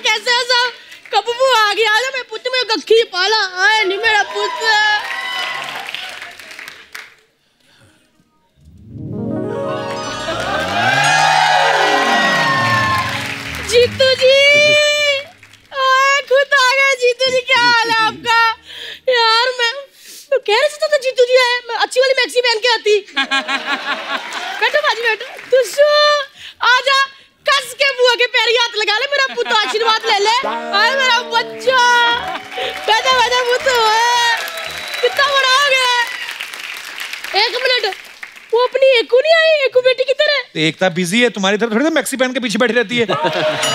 कैसे हो सब? कप्पू आ गया ना, मैं पुत्र में गखी पाला आए नहीं मेरा पुत्र। जीतू जी, ओए खुद आ गए। जीतू जी क्या हाल है आपका? यार मैं तो कह रहा था, था जीतू जी आए, मैं अच्छी वाली मैक्सी पहन के आती। बैठो बाजी बैठो। तुषु आजा, कस के बुआ के पैर हाथ लगा ले, मेरा पुत्र आशीर्वाद ले ले। आए मेरा बच्चा, बैठा बैठा पुत्र है, कितना बड़ा हो गया। एक मिनट, वो अपनी एकू नहीं आई? एकू बेटी किधर है? एकता बिजी है तुम्हारी तरफ थोड़ी। मैक्सी पहन के पीछे बैठी रहती है,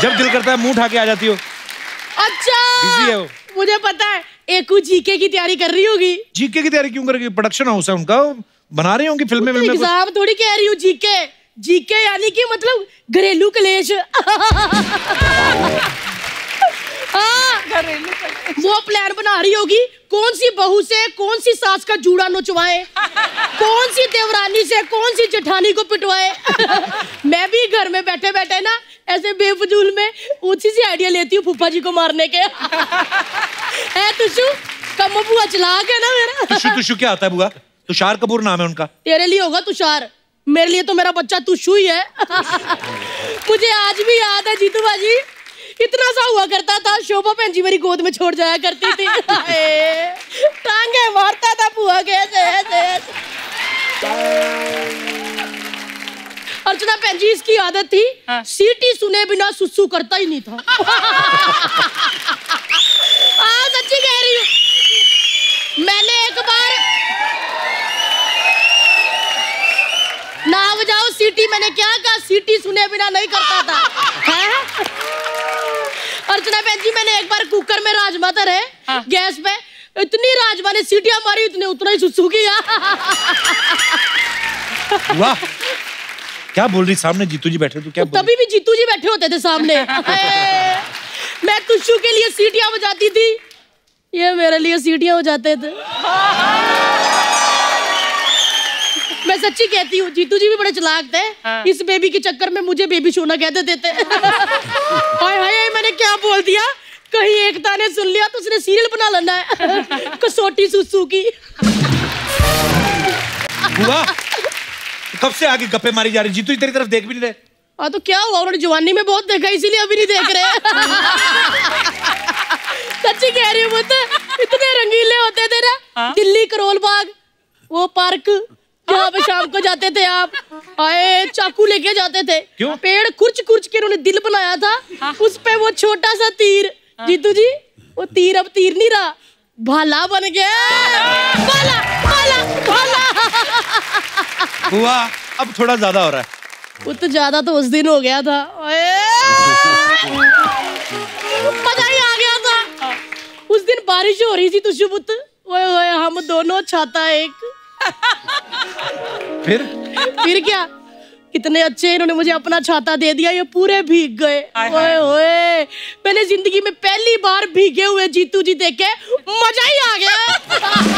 जब दिल करता है मुंह उठा के आ जाती हो। अच्छा, बिजी है वो। मुझे पता है एकू जीके की तैयारी कर रही होगी। जीके की तैयारी क्यों कर रही है? प्रोडक्शन हाउस है उनका, बना रही होंगी फिल्में। मैं एग्जाम थोड़ी कह रही हूँ, जीके। जीके यानी कि मतलब घरेलू कलेश। वो प्लान बना रही होगी, कौन सी बहू से कौन सी सास का जूड़ा नोचवाए, कौन सी देवरानी से कौन सी जेठानी को पिटवाए। मैं भी घर में बैठे बैठे ना ऐसे बेफजूल में ऊंची सी आइडिया लेती हूँ फूफा जी को मारने के। है तुषु, कम बुआ चला के ना मेरा। तुषु, तुषु क्या आता है बुआ? तुषार कपूर नाम है उनका। तेरे लिए होगा तुषार, मेरे लिए तो मेरा बच्चा तुषु ही है। मुझे आज भी याद है जीतू बाजी, इतना सा हुआ करता था, शोभा बहन जी मेरी गोद में छोड़ जाया करती थी। टांगे मारता था बुआ के ऐसे ऐसे। अर्चना बहन जी, इसकी आदत थी सीटी सुने बिना सुसु करता ही नहीं था। आज अच्छी कह रही सीटी मैंने क्या कहा, सीटी सुने बिना नहीं करता था। अर्चना बहन जी मैंने एक बार कुकर में राजमा तरे गैस पे, इतनी राजमा ने सीटियां मारी इतने उतना ही सुसु गया। वाह क्या बोल रही, सामने जीतू जी बैठे, तू क्या बोल रही? तभी भी जीतू जी बैठे होते थे सामने। मैं तुष्यू के लिए सीटियां बजाती थी, ये मेरे लिए सीटियां हो जाते थे। मैं सच्ची कहती हूँ जीतू जी भी बड़े चलाक थे। हाँ। इस बेबी के चक्कर में मुझे बेबी शोना कहते देते। हाय हाय मैंने क्या बोल दिया, कहीं एकता ने सुन लिया तो उसने सीरियल बना लेना है। कसौटी सुसु की। बुआ कब से आगे गप्पे मारी जा रही, जीतू जी तेरी तरफ देख भी नहीं रहे। हाँ तो क्या हुआ, उन्होंने जवानी में बहुत देखा इसीलिए अभी नहीं देख रहे। सच्ची कह रही हूँ, इतने रंगीले होते थे ना। दिल्ली करोल बाग वो पार्क जहाँ पे शाम को जाते थे आप, आए चाकू लेके जाते थे। क्यों? पेड़ कुर्च कुर्च के उन्होंने दिल बनाया था। हाँ? उस पे वो छोटा सा तीर, जीतू जी वो तीर अब तीर नहीं रहा, भाला बन गया। भाला भाला भाला। हुआ अब थोड़ा ज्यादा हो रहा है, वो तो ज्यादा तो उस दिन हो गया था। मजा ही आ गया था उस दिन, बारिश हो रही थी तुष्यु पुत्र, हम दोनों छाता एक। फिर फिर क्या, कितने अच्छे इन्होंने मुझे अपना छाता दे दिया, ये पूरे भीग गए। ओए ओए मैंने जिंदगी में पहली बार भीगे हुए जीतू जी देखे, मजा ही आ गया।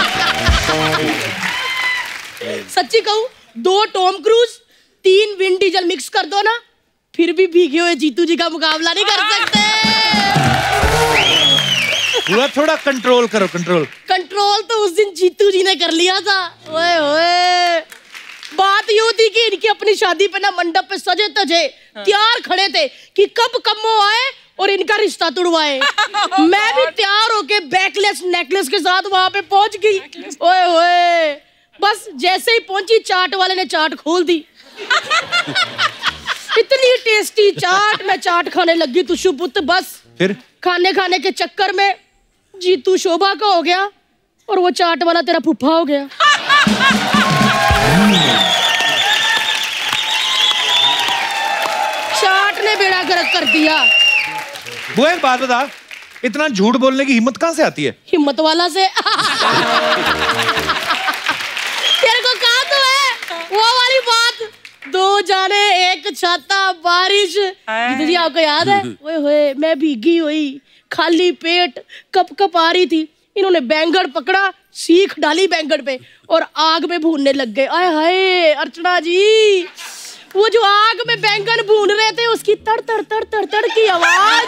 सच्ची कहूँ दो टॉम क्रूज तीन विन डीजल मिक्स कर दो ना, फिर भी भीगे हुए जीतू जी का मुकाबला नहीं कर सकते। थोड़ा थोड़ा कंट्रोल करो, कंट्रोल कंट्रोल तो उस दिन जीतू जी ने कर लिया था। ओए ओए बात यूँ थी कि इनकी अपनी शादी पे ना मंडप पे सजे तजे तैयार खड़े थे कि कब कम्मो आए और इनका रिश्ता तुड़वाए। मैं भी तैयार होके बैकलेस नेकलेस के साथ वहाँ पे पहुँच गई। ओए ओए बस जैसे ही पहुँची चाट वाले ने चाट खोल दी। इतनी टेस्टी चाट, मैं चाट खाने लगी तुष्यु पुत्र। बस फिर खाने खाने के चक्कर में जीतू शोभा का हो गया और वो चाट वाला तेरा फूफा हो गया। चाट ने बेड़ा गर्क कर दिया। वो एक बात बता, इतना झूठ बोलने की हिम्मत कहाँ से आती है? हिम्मत वाला से। तेरे को कहा तो है वो वाली बात, दो जाने एक छाता बारिश। जी आपको याद है? ओए होए मैं भीगी हुई खाली पेट कप कप आ रही थी, इन्होंने बैंगन पकड़ा सीख डाली बैंगन पे और आग में भूनने लग गए। आय हाय अर्चना जी वो जो आग में बैंगन भून रहे थे उसकी तड़ तड़ तड़ तड़ तड़ की आवाज।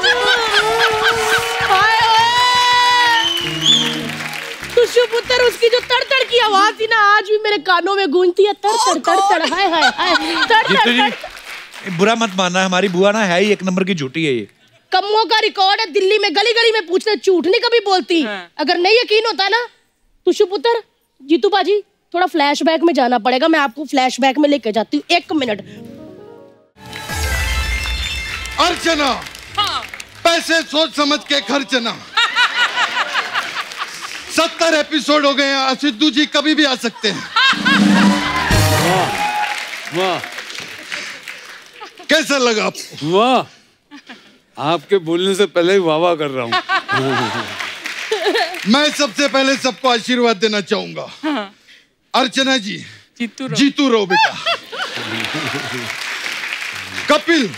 तुष्यु पुत्र उसकी जो तड़ तड़ की आवाज थी ना आज भी मेरे कानों में गूंजती है, तड़ तड़ तड़ तड़। हाय हाय हाय बुरा मत मानना, हमारी बुआ ना है ही एक नंबर की झूठी है। ये कम्मों का रिकॉर्ड है, दिल्ली में गली गली में पूछते, झूठ नहीं कभी बोलती। अगर नहीं यकीन होता ना तुष्यु पुत्र, जीतू बाजी थोड़ा फ्लैशबैक में जाना पड़ेगा, मैं आपको फ्लैशबैक में लेके जाती हूँ। एक मिनट अर्चना। हाँ। पैसे सोच समझ के खर्चना। सत्तर एपिसोड हो गए हैं, सिद्धू जी कभी भी आ सकते हैं। वाह वाह कैसा लगा आपको? वाह आपके बोलने से पहले ही वाह वाह कर रहा हूँ। मैं सबसे पहले सबको आशीर्वाद देना चाहूंगा। हाँ। अर्चना जी जीतू रो, जीतू रो बेटा। कपिल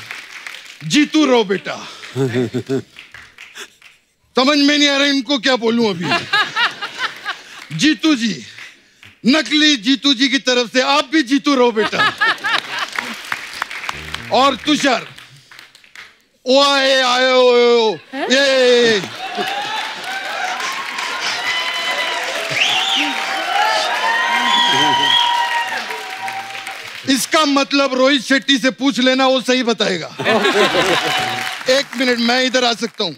जीतू रो बेटा। समझ में नहीं आ रहा इनको क्या बोलूं अभी। जीतू जी नकली जीतू जी की तरफ से आप भी जीतू रो बेटा। और तुषार ओ आए आयो ओ ये इसका मतलब रोहित शेट्टी से पूछ लेना, वो सही बताएगा। एक मिनट मैं इधर आ सकता हूँ?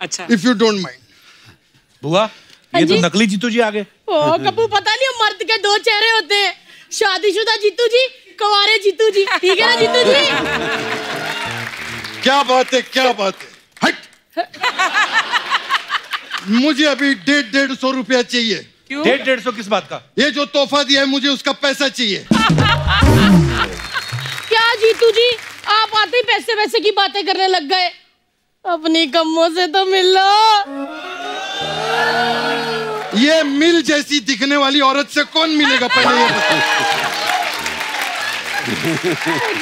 अच्छा इफ यू डोंट माइंड। बुआ ये तो नकली जीतू जी आ गए। ओ कपू पता नहीं मर्द के दो चेहरे होते हैं, शादीशुदा जीतू जी, कुंवारे जीतू जी। ठीक है ना जीतू जी? क्या बात है क्या बात है। हट मुझे अभी डेढ़ डेढ़ सौ रुपया चाहिए। डेढ़ डेढ़ सौ किस बात का? ये जो तोहफा दिया है मुझे उसका पैसा चाहिए। क्या जीतू जी, आप आते ही पैसे वैसे की बातें करने लग गए। अपनी कम्मों से तो मिलो। ये मिल जैसी दिखने वाली औरत से कौन मिलेगा पहले ये बताओ।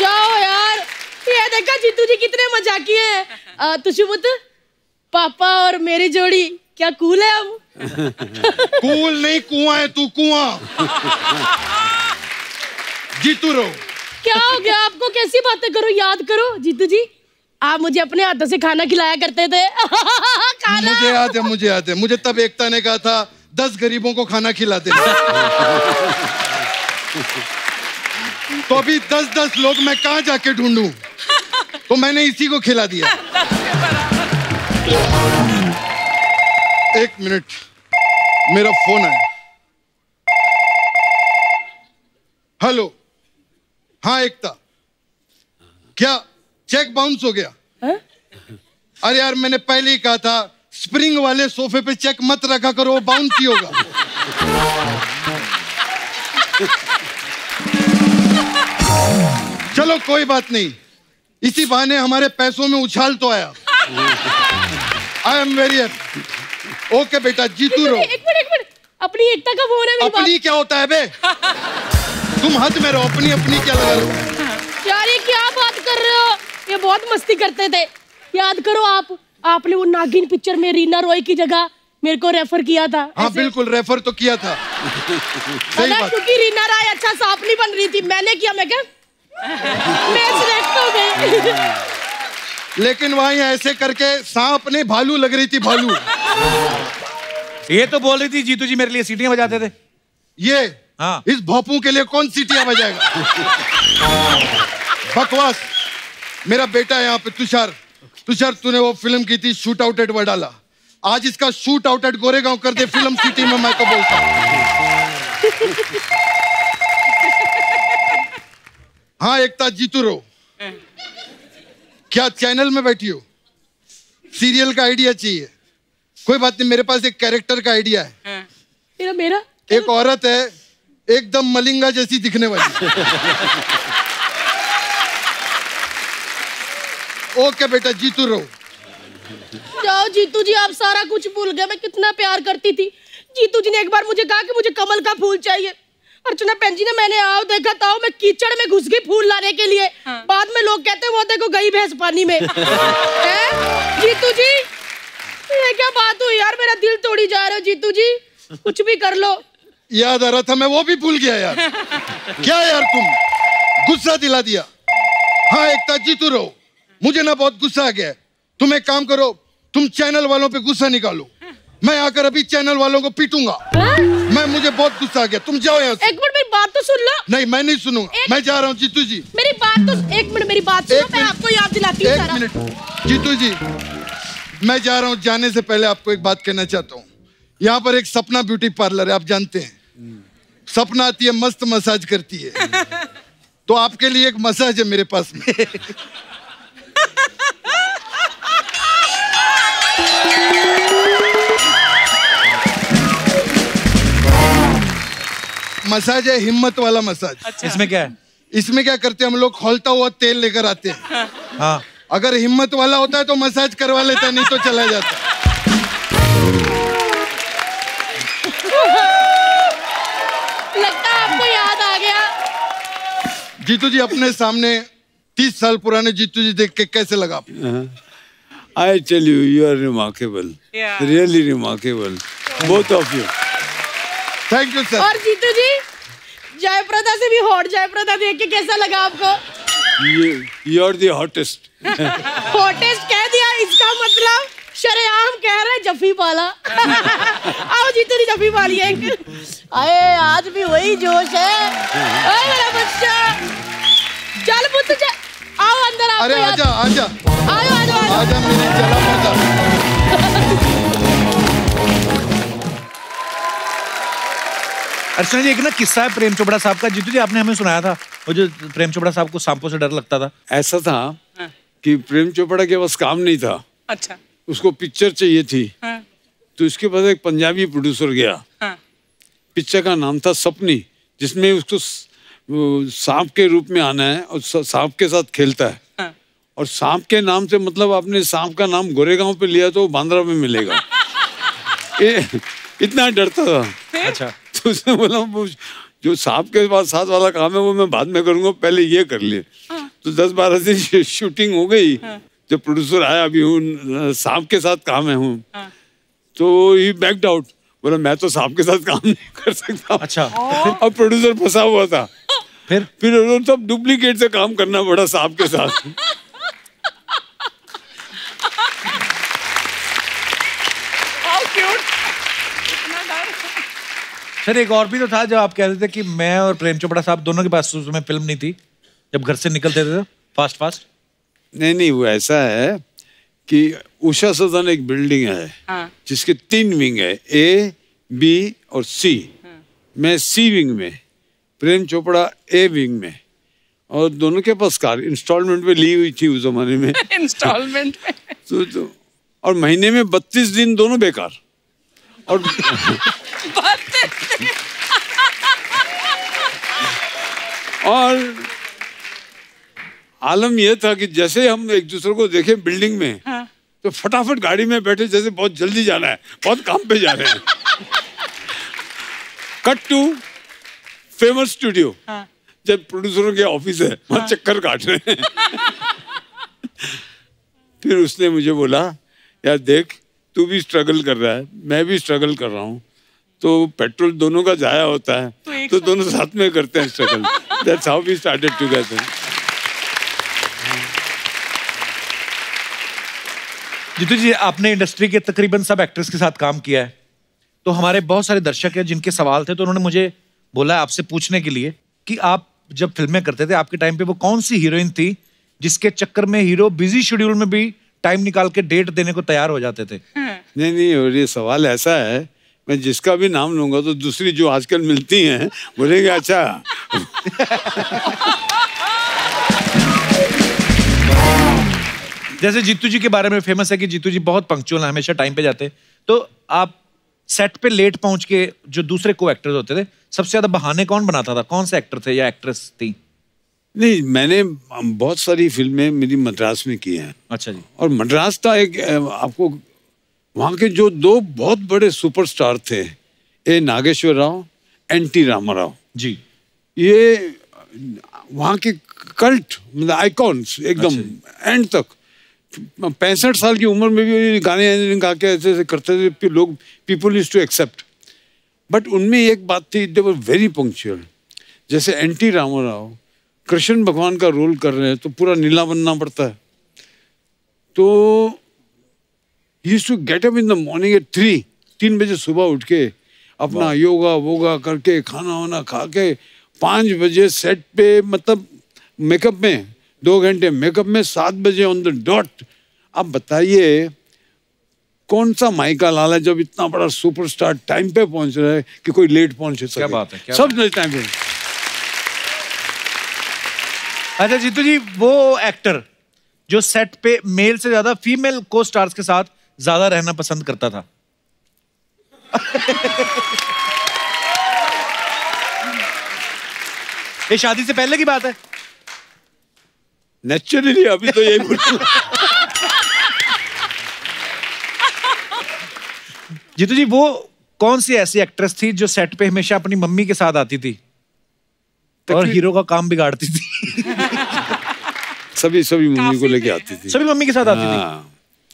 जाओ यार, ये देखा जीतू जी कितने मजाकी हैं। तुषु पुत्र, पापा और मेरी जोड़ी क्या कूल है अब। कूल नहीं, कुआं है तू, कुआं। जीतू रो, क्या हो गया आपको, कैसी बातें करो। याद करो जीतू जी, आप मुझे अपने हाथों से खाना खिलाया करते थे। खाना। मुझे याद है, मुझे याद है, मुझे तब एकता ने कहा था दस गरीबों को खाना खिलाते तो अभी दस दस लोग मैं कहाँ जाके ढूंढूं, तो मैंने इसी को खिला दिया। एक मिनट, मेरा फोन आया। हेलो, हाँ एकता, क्या चेक बाउंस हो गया? है? अरे यार, मैंने पहले ही कहा था स्प्रिंग वाले सोफे पे चेक मत रखा करो, वो बाउंस ही होगा। चलो कोई बात नहीं, इसी बहाने हमारे पैसों में उछाल तो आया। I am very happy. Okay बेटा, जीतू रहो। एक मिनट एक मिनट, अपनी एकता का फोन है। अपनी क्या होता है बे, तुम हाथ में रहो, अपनी अपनी क्या लगा रहे हो? यार ये क्या बात कर रहे हो, ये बहुत मस्ती करते थे। याद करो आप, आपने वो नागिन पिक्चर में रीना रॉय की जगह मेरे को रेफर किया था। हाँ बिल्कुल, रेफर तो किया था। सही बात, क्योंकि रीना रॉय अच्छा सांप नहीं बन रही थी, मैंने किया। मैं क्या मैं सिलेक्ट हो गई। लेकिन वहीं ऐसे करके सांप ने भालू लग रही थी, भालू। ये तो बोल रही थी जीतू जी मेरे लिए सीटियाँ बजाते थे ये। हाँ। इस भोपू के लिए कौन सीटियाँ बजाएगा। बकवास। मेरा बेटा है यहाँ पे तुषार। तुषार, तूने वो फिल्म की थी शूट आउट एट वडाला, आज इसका शूट आउट एट गोरेगांव कर दे फिल्म सिटी में, मैं तो बोलता हूँ। हाँ एकता, जीतू रो, क्या चैनल में बैठी हो? सीरियल का आइडिया चाहिए? कोई बात नहीं, मेरे पास एक कैरेक्टर का आइडिया है। मेरा मेरा एक औरत है एकदम मलिंगा जैसी दिखने वाली। ओके बेटा, जीतू रहो। जाओ जीतू जी, आप सारा कुछ भूल गए, मैं कितना प्यार करती थी। जीतू जी ने एक बार मुझे कहा कि मुझे कमल का फूल चाहिए। अर्चना पेंजी ने, मैंने आओ देखा ताओ, मैं कीचड़ में घुस गई फूल लाने के लिए। हाँ। बाद में लोग कहते वो देखो गई भैंस पानी में। जीतू जी ये क्या बात हुई यार, मेरा दिल तोड़ी जा रहा है। जीतू जी कुछ भी कर लो। याद आ रहा था मैं, वो भी भूल गया यार। क्या यार तुम गुस्सा दिला दिया। हाँ एकता, जीतू रहो, मुझे ना बहुत गुस्सा आ गया है। तुम एक काम करो, तुम चैनल वालों पे गुस्सा निकालो, मैं आकर अभी चैनल वालों को पीटूंगा। मैं मुझे बहुत गुस्सा आ गया, तुम जाओ यहाँ से। एक मिनट मेरी बात तो सुन लो। नहीं मैं नहीं सुनूंगा, मैं जा रहा हूँ। जीतू जी मेरी बात तो, एक मिनट मेरी बात सुनो, मैं आपको याद दिलाती हूँ। एक मिनट जीतू जी, मैं जा रहा हूँ, जाने से पहले आपको एक बात कहना चाहता हूँ। यहाँ पर एक सपना ब्यूटी पार्लर है, आप जानते हैं। सपना आती है मस्त मसाज करती है, तो आपके लिए एक मसाज है मेरे पास में। मसाज है हिम्मत वाला मसाज। अच्छा। इसमें क्या है? इसमें क्या करते हैं हम लोग, खौलता हुआ तेल लेकर आते हैं। हाँ। अगर हिम्मत वाला होता है तो मसाज करवा लेता, नहीं तो चला जाता। लगता आपको याद आ गया। जीतू जी अपने सामने तीस साल पुराने जीतू जी देख के कैसे लगा? I tell you, you are remarkable, really remarkable, both of you. Thank you sir. और जीतू जी जया प्रदा से भी हॉट जया प्रदा देख के कैसा लगा आपको? You are the hottest. Hottest कह दिया, इसका मतलब शरेआम कह रहे जफी वाला। आओ जीतू जी जफी वाली है। अरे आज भी वही जोश है। अरे मेरा बच्चा, चल पुत्र चल, आओ अंदर आओ। अरे आजा आजा आयो आजा आजा मेरे चला मजा। अर्चना जी एक ना किस्सा है प्रेम चोपड़ा साहब का, जीतू जी आपने हमें सुनाया था, वो जो प्रेम चोपड़ा साहब को सांपों से डर लगता था। ऐसा था कि प्रेम चोपड़ा के बस काम नहीं था। अच्छा। उसको पिक्चर चाहिए थी। हाँ। तो इसके पास एक पंजाबी प्रोड्यूसर गया। हाँ। पिक्चर का नाम था सपनी, जिसमें उसको सांप के रूप में आना है और सांप के साथ खेलता है हाँ। और सांप के नाम से मतलब आपने सांप का नाम गोरेगांव पे लिया तो बांद्रा में मिलेगा। ए, इतना डरता था। अच्छा तो उसने बोला जो सांप के बाद साथ वाला काम है वो मैं बाद में करूँगा, पहले ये कर लिए हाँ। तो दस बारह दिन शूटिंग हो गई हाँ। जब प्रोड्यूसर आया अभी हूँ सांप के साथ काम है हूँ हाँ। तो ही बैकड आउट, बोला मैं तो सांप के साथ काम नहीं कर सकता। अच्छा अब प्रोड्यूसर फंसा हुआ था फिर फिर उन्होंने सब डुप्लीकेट से काम करना पड़ा सांप के साथ। How cute! इतना डर। सर एक और भी तो था जब आप कह रहे थे कि मैं और प्रेम चोपड़ा साहब दोनों के पास उसमें फिल्म नहीं थी जब घर से निकलते थे फास्ट फास्ट। नहीं नहीं वो ऐसा है कि उषा सदन एक बिल्डिंग है हाँ। जिसके तीन विंग है ए बी और सी हाँ। मैं सी विंग में, प्रेम चोपड़ा ए विंग में और दोनों के पास कार इंस्टॉलमेंट पे ली हुई थी उस जमाने में। इंस्टॉलमेंट में तो, तो, और महीने में बत्तीस दिन दोनों बेकार और और आलम यह था कि जैसे हम एक दूसरे को देखे बिल्डिंग में हाँ। तो फटाफट गाड़ी में बैठे जैसे बहुत जल्दी जाना है, बहुत काम पे जा रहे हैं। कट टू फेमस स्टूडियो हाँ। जब प्रोड्यूसरों के ऑफिस है वहाँ हाँ। चक्कर काट रहे हैं। फिर उसने मुझे बोला यार देख तू भी स्ट्रगल कर रहा है, मैं भी स्ट्रगल कर रहा हूँ, तो पेट्रोल दोनों का जाया होता है तो, तो दोनों साथ में करते हैं struggle. That's how we started together. Jeetu ji आपने इंडस्ट्री के तकरीबन सब एक्टर्स के साथ काम किया है, तो हमारे बहुत सारे दर्शक हैं जिनके सवाल थे तो उन्होंने मुझे बोला आपसे पूछने के लिए कि आप जब फिल्में करते थे आपके टाइम पे वो कौन सी हीरोइन थी जिसके चक्कर में हीरो बिजी शेड्यूल में भी टाइम निकाल के डेट देने को तैयार हो जाते थे? नहीं नहीं और ये सवाल ऐसा है मैं जिसका भी नाम लूंगा तो दूसरी जो आजकल मिलती हैं बोलेंगे अच्छा। जैसे जीतू जी के बारे में फेमस है कि जीतू जी बहुत पंक्चुअल हैं, हमेशा टाइम पे जाते, तो आप सेट पे लेट पहुंच के जो दूसरे को एक्टर्स होते थे सबसे ज्यादा बहाने कौन बनाता था, कौन से एक्टर थे या एक्ट्रेस थी? नहीं मैंने बहुत सारी फिल्में मेरी मद्रास में की हैं। अच्छा जी। और मद्रास था एक आपको वहाँ के जो दो बहुत बड़े सुपरस्टार थे ए नागेश्वर राव, एन टी रामा राव ji, ये वहाँ के कल्ट मतलब आइकॉन्स एकदम एंड तक। पैंसठ साल की उम्र में भी गाने गा के ऐसे ऐसे करते थे पी, लोग people used to accept. But उनमें एक बात थी दे वर वेरी पंक्चुअल। जैसे एन टी रामा राव कृष्ण भगवान का रोल कर रहे हैं तो पूरा नीला बनना पड़ता है, तो used to get up in the morning at three तीन बजे सुबह उठ के अपना योगा वोगा करके खाना वाना खा के पाँच बजे सेट पे मतलब मेकअप में दो घंटे मेकअप में सात बजे ऑन द डॉट। आप बताइए कौन सा माई का लाल है जब इतना बड़ा सुपरस्टार टाइम पे पहुंच रहा है कि कोई लेट पहुंच सके। क्या बात है, क्या सब लेट टाइम पे। अच्छा जीतू जी वो एक्टर जो सेट पे मेल से ज्यादा फीमेल को स्टार्स के साथ ज्यादा रहना पसंद करता था? ये शादी से पहले की बात है नेचुरली, अभी तो यही बोल। जीतू जी वो कौन सी ऐसी एक्ट्रेस थी जो सेट पे हमेशा अपनी मम्मी के साथ आती थी और हीरो का काम बिगाड़ती थी? सभी सभी मम्मी को लेके आती थी, सभी मम्मी के साथ आती थी।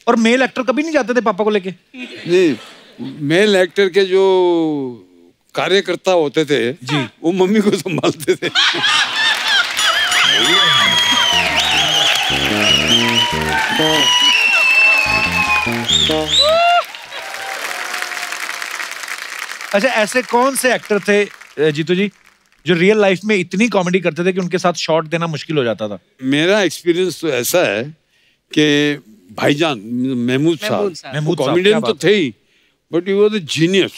और मेल एक्टर कभी नहीं जाते थे पापा को लेके? नहीं, मेल एक्टर के जो कार्यकर्ता होते थे जी वो मम्मी को संभालते थे। अच्छा ऐसे कौन से एक्टर थे जीतू जी जो रियल लाइफ में इतनी कॉमेडी करते थे कि उनके साथ शॉट देना मुश्किल हो जाता था? मेरा एक्सपीरियंस तो ऐसा है कि भाईजान महमूद साहब महमूद कॉमेडियन तो थे ही but he was a genius,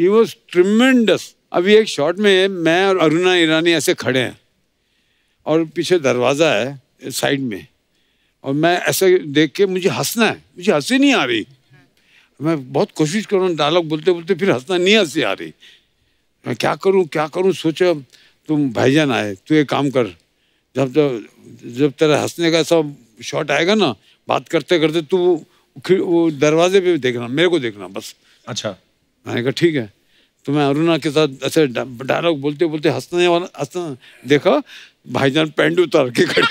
he was tremendous. अभी एक शॉट में मैं और अरुणा ईरानी ऐसे खड़े हैं और पीछे दरवाज़ा है साइड में और मैं ऐसे देख के मुझे हंसना है, मुझे हंसी नहीं आ रही, मैं बहुत कोशिश कर रहा हूँ डायलॉग बोलते बोलते फिर हंसना नहीं हंसी आ रही, मैं क्या करूँ क्या करूँ सोचा तुम भाईजान आए, तू ये काम कर, जब जब जब तेरा हंसने का सब शॉट आएगा ना बात करते करते, तू वो दरवाजे पे देखना, मेरे को देखना बस। अच्छा, मैंने कहा ठीक है। तो मैं अरुणा के साथ ऐसे डायलॉग बोलते बोलते हंसने वाला हंसना देखा, भाईजान पैंट उतार के खड़े।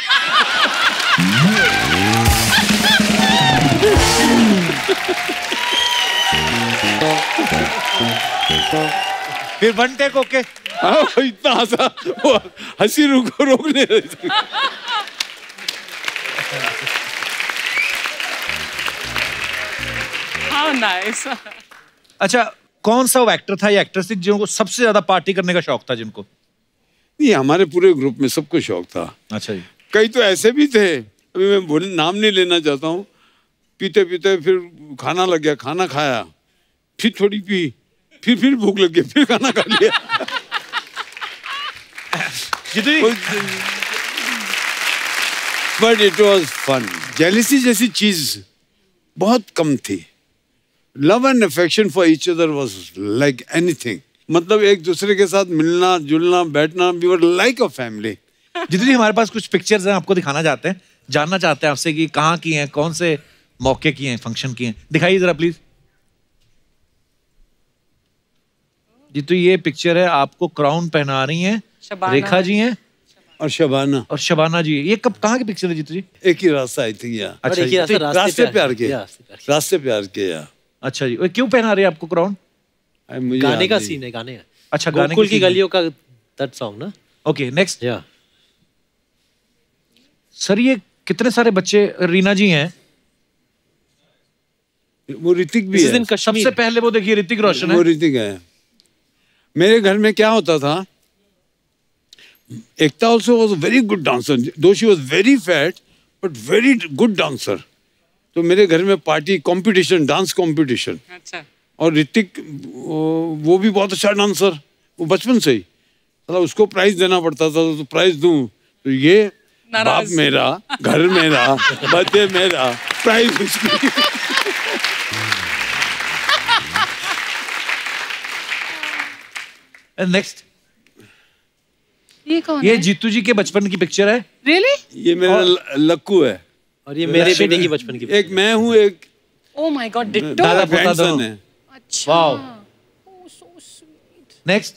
फिर वन टेक ओके? हाँ, इतना हंसा वो हंसी रुको रोक नहीं रही थी। How nice. अच्छा, कौन सा वो एक्टर था या एक्ट्रेस थी जिनको सबसे ज्यादा पार्टी करने का शौक था? जिनको नहीं, हमारे पूरे ग्रुप में सबको शौक था। अच्छा जी। कई तो ऐसे भी थे, अभी मैं बोल नाम नहीं लेना चाहता हूँ, पीते पीते फिर खाना लग गया, खाना खाया, फिर थोड़ी पी, फिर फिर भूख लग गई, फिर खाना खा लिया। But it was fun. Jealousy जैसी चीज बहुत कम थी। Love and affection for each other was like anything. मतलब एक दूसरे के साथ मिलना जुलना बैठना, we were like a family. जितनी हमारे पास कुछ पिक्चर्स हैं, आपको दिखाना चाहते हैं, जानना चाहते हैं आपसे कि कहाँ की हैं, कौन से मौके की हैं, फंक्शन की हैं, दिखाइए जरा प्लीज। जी, तो ये पिक्चर है, आपको क्राउन पहना रही हैं रेखा जी हैं और शबाना और शबाना जी। ये कब कहाँ की पिक्चर है जीतू जी? एक ही रास्ता आई थी यार। अच्छा जी, रास्ते, रास्ते प्यार के, रास्ते प्यार के यार। अच्छा जी, क्यों पहना रही है आपको क्राउन? गाने का सीन है, गाने। अच्छा, गोकुल की गलियों का दैट सॉन्ग ना। Okay, next. सर, ये कितने सारे बच्चे? रीना जी हैं, वो ऋतिक भी है, सबसे पहले वो देखिए ऋतिक रोशन है, वो ऋतिक है। मेरे घर में क्या होता था, Ekta also was very good dancer, though she was very fat but very good dancer. तो मेरे घर में पार्टी कंपटीशन, डांस कंपटीशन। अच्छा। और ऋतिक वो भी बहुत अच्छा डांसर, वो बचपन से ही, उसको प्राइज देना पड़ता था, तो प्राइज दूं तो ये बाप मेरा, घर मेरा, बच्चे मेरा, प्राइज। नेक्स्ट। ये कौन ये है? जीतू जी के बचपन की पिक्चर है। रियली? really? ये मेरा लक्कू है और ये मेरे बेटे की बचपन की। एक मैं हूँ, एक ओह माय गॉड डिट्टो दादा पोता दोनों। अच्छा, वाओ, सो स्वीट। नेक्स्ट।